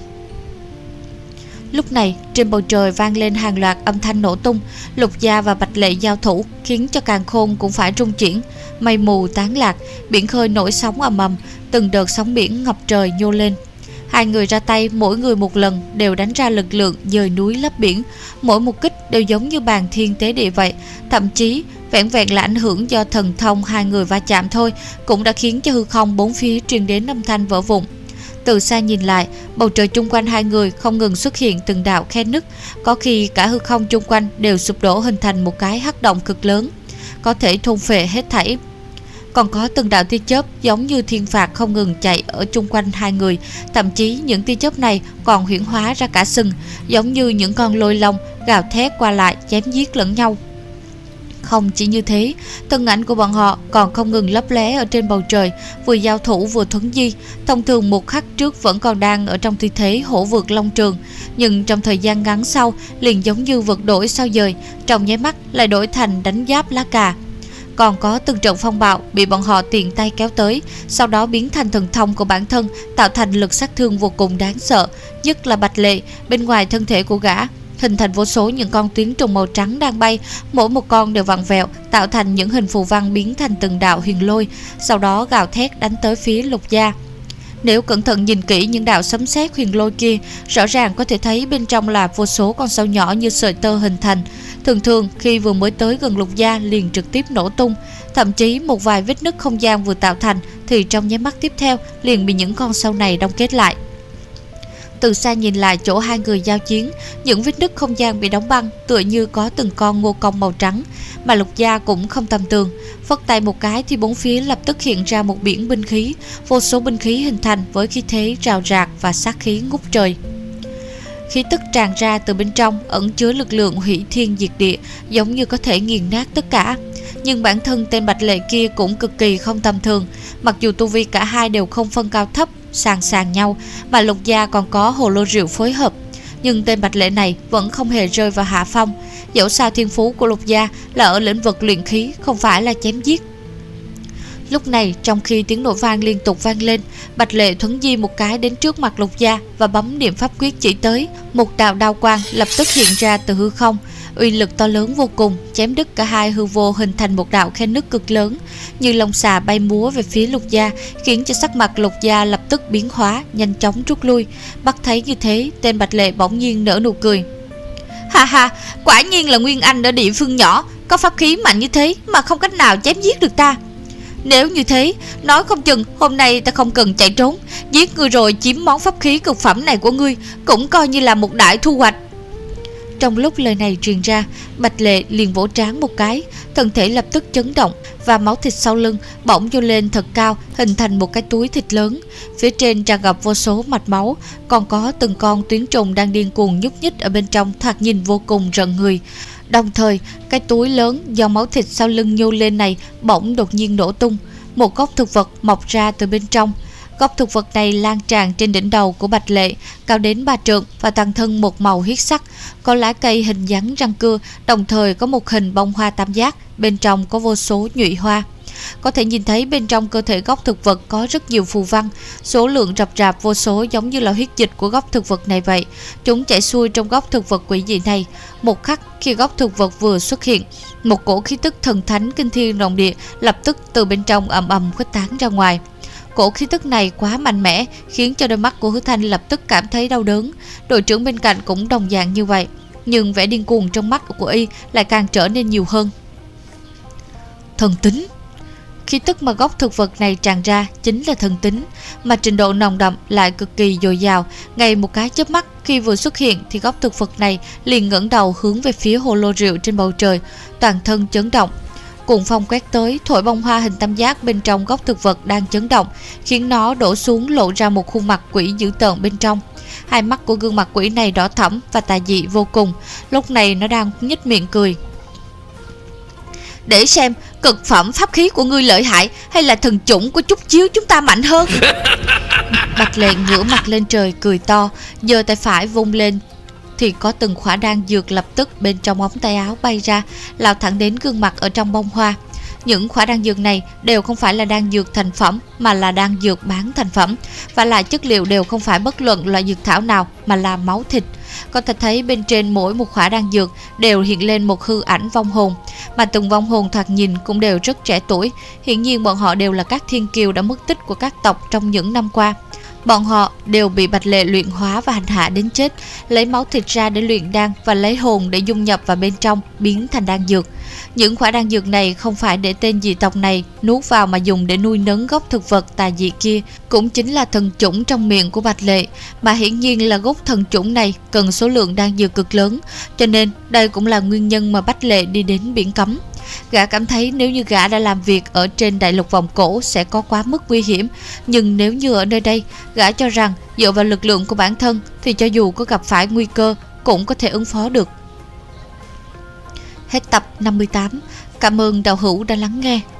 Lúc này, trên bầu trời vang lên hàng loạt âm thanh nổ tung, Lục Gia và Bạch Lệ giao thủ khiến cho càn khôn cũng phải rung chuyển, mây mù tán lạc, biển khơi nổi sóng ầm ầm, từng đợt sóng biển ngập trời nhô lên. Hai người ra tay mỗi người một lần đều đánh ra lực lượng dời núi lấp biển, mỗi một kích đều giống như bàn thiên tế địa vậy, thậm chí vẹn vẹn là ảnh hưởng do thần thông hai người va chạm thôi cũng đã khiến cho hư không bốn phía truyền đến âm thanh vỡ vụn. Từ xa nhìn lại, bầu trời chung quanh hai người không ngừng xuất hiện từng đạo khe nứt, có khi cả hư không chung quanh đều sụp đổ hình thành một cái hắc động cực lớn, có thể thôn phệ hết thảy. Còn có từng đạo tia chớp giống như thiên phạt không ngừng chạy ở chung quanh hai người, thậm chí những tia chớp này còn huyễn hóa ra cả sừng, giống như những con lôi long gào thét qua lại chém giết lẫn nhau. Không chỉ như thế, thân ảnh của bọn họ còn không ngừng lấp lé ở trên bầu trời, vừa giao thủ vừa thuấn di. Thông thường một khắc trước vẫn còn đang ở trong tư thế hổ vượt long trường, nhưng trong thời gian ngắn sau liền giống như vượt đổi sao dời, trong nháy mắt lại đổi thành đánh giáp lá cà. Còn có từng trận phong bạo bị bọn họ tiện tay kéo tới, sau đó biến thành thần thông của bản thân, tạo thành lực sát thương vô cùng đáng sợ. Nhất là Bạch Lệ, bên ngoài thân thể của gã hình thành vô số những con tuyến trùng màu trắng đang bay, mỗi một con đều vặn vẹo, tạo thành những hình phù văn biến thành từng đạo huyền lôi, sau đó gào thét đánh tới phía Lục Gia. Nếu cẩn thận nhìn kỹ những đạo sấm sét huyền lôi kia, rõ ràng có thể thấy bên trong là vô số con sao nhỏ như sợi tơ hình thành. Thường thường khi vừa mới tới gần Lục Gia liền trực tiếp nổ tung, thậm chí một vài vết nứt không gian vừa tạo thành thì trong nháy mắt tiếp theo liền bị những con sao này đông kết lại. Từ xa nhìn lại chỗ hai người giao chiến, những vết nứt không gian bị đóng băng tựa như có từng con ngô công màu trắng, mà Lục Gia cũng không tầm thường, phất tay một cái thì bốn phía lập tức hiện ra một biển binh khí, vô số binh khí hình thành với khí thế rào rạc và sát khí ngút trời. Khí tức tràn ra từ bên trong ẩn chứa lực lượng hủy thiên diệt địa, giống như có thể nghiền nát tất cả. Nhưng bản thân tên Bạch Lệ kia cũng cực kỳ không tầm thường, mặc dù tu vi cả hai đều không phân cao thấp, sàn sàn nhau, mà Lục Gia còn có hồ lô rượu phối hợp, nhưng tên Bạch Lệ này vẫn không hề rơi vào hạ phong. Dẫu sao thiên phú của Lục Gia là ở lĩnh vực luyện khí, không phải là chém giết. Lúc này, trong khi tiếng nổ vang liên tục vang lên, Bạch Lệ thuấn di một cái đến trước mặt Lục Gia và bấm niệm pháp quyết chỉ tới. Một đạo đao quang lập tức hiện ra từ hư không, uy lực to lớn vô cùng, chém đứt cả hai hư vô hình thành một đạo khe nứt cực lớn, như lông xà bay múa về phía Lục Gia, khiến cho sắc mặt Lục Gia lập tức biến hóa, nhanh chóng rút lui. Bắt thấy như thế, tên Bạch Lệ bỗng nhiên nở nụ cười. Ha ha, quả nhiên là Nguyên Anh ở địa phương nhỏ, có pháp khí mạnh như thế mà không cách nào chém giết được ta. Nếu như thế, nói không chừng hôm nay ta không cần chạy trốn, giết ngươi rồi chiếm món pháp khí cực phẩm này của ngươi cũng coi như là một đại thu hoạch. Trong lúc lời này truyền ra, Bạch Lệ liền vỗ trán một cái, thân thể lập tức chấn động và máu thịt sau lưng bỗng dâng lên thật cao, hình thành một cái túi thịt lớn, phía trên tràn ngập vô số mạch máu, còn có từng con tuyến trùng đang điên cuồng nhúc nhích ở bên trong, thoạt nhìn vô cùng rợn người. Đồng thời, cái túi lớn do máu thịt sau lưng nhô lên này bỗng đột nhiên nổ tung, một gốc thực vật mọc ra từ bên trong. Gốc thực vật này lan tràn trên đỉnh đầu của Bạch Lệ, cao đến ba trượng và toàn thân một màu huyết sắc, có lá cây hình dáng răng cưa, đồng thời có một hình bông hoa tam giác, bên trong có vô số nhụy hoa. Có thể nhìn thấy bên trong cơ thể gốc thực vật có rất nhiều phù văn, số lượng rập rạp vô số, giống như là huyết dịch của gốc thực vật này vậy. Chúng chảy xuôi trong gốc thực vật quỷ dị này. Một khắc khi gốc thực vật vừa xuất hiện, một cổ khí tức thần thánh kinh thiên động địa lập tức từ bên trong ầm ầm khuếch tán ra ngoài. Cổ khí tức này quá mạnh mẽ, khiến cho đôi mắt của Hứa Thanh lập tức cảm thấy đau đớn. Đội trưởng bên cạnh cũng đồng dạng như vậy, nhưng vẻ điên cuồng trong mắt của y lại càng trở nên nhiều hơn. Thần tính. Khí tức mà gốc thực vật này tràn ra chính là thần tính, mà trình độ nồng đậm lại cực kỳ dồi dào. Ngay một cái chớp mắt, khi vừa xuất hiện thì gốc thực vật này liền ngẩng đầu hướng về phía hồ lô rượu trên bầu trời, toàn thân chấn động. Cuồng phong quét tới, thổi bông hoa hình tam giác bên trong gốc thực vật đang chấn động, khiến nó đổ xuống lộ ra một khuôn mặt quỷ dữ tợn bên trong. Hai mắt của gương mặt quỷ này đỏ thẫm và tà dị vô cùng, lúc này nó đang nhếch miệng cười. Để xem cực phẩm pháp khí của ngươi lợi hại hay là thần chủng của Trúc Chiếu chúng ta mạnh hơn. Bạch Lệ ngửa mặt lên trời cười to, giơ tay phải vung lên thì có từng khỏa đan dược lập tức bên trong ống tay áo bay ra, lao thẳng đến gương mặt ở trong bông hoa. Những khỏa đan dược này đều không phải là đan dược thành phẩm, mà là đan dược bán thành phẩm, và lại chất liệu đều không phải bất luận loại dược thảo nào mà là máu thịt. Có thể thấy bên trên mỗi một khỏa đan dược đều hiện lên một hư ảnh vong hồn, mà từng vong hồn thoạt nhìn cũng đều rất trẻ tuổi. Hiển nhiên bọn họ đều là các thiên kiều đã mất tích của các tộc trong những năm qua. Bọn họ đều bị Bạch Lệ luyện hóa và hành hạ đến chết, lấy máu thịt ra để luyện đan và lấy hồn để dung nhập vào bên trong, biến thành đan dược. Những quả đan dược này không phải để tên dị tộc này nuốt vào mà dùng để nuôi nấng gốc thực vật tà dị kia, cũng chính là thần chủng trong miệng của Bạch Lệ, mà hiển nhiên là gốc thần chủng này cần số lượng đan dược cực lớn, cho nên đây cũng là nguyên nhân mà Bạch Lệ đi đến biển cấm. Gã cảm thấy nếu như gã đã làm việc ở trên đại lục vòng cổ sẽ có quá mức nguy hiểm, nhưng nếu như ở nơi đây, gã cho rằng dựa vào lực lượng của bản thân thì cho dù có gặp phải nguy cơ cũng có thể ứng phó được. Hết tập năm mươi tám. Cảm ơn đạo hữu đã lắng nghe.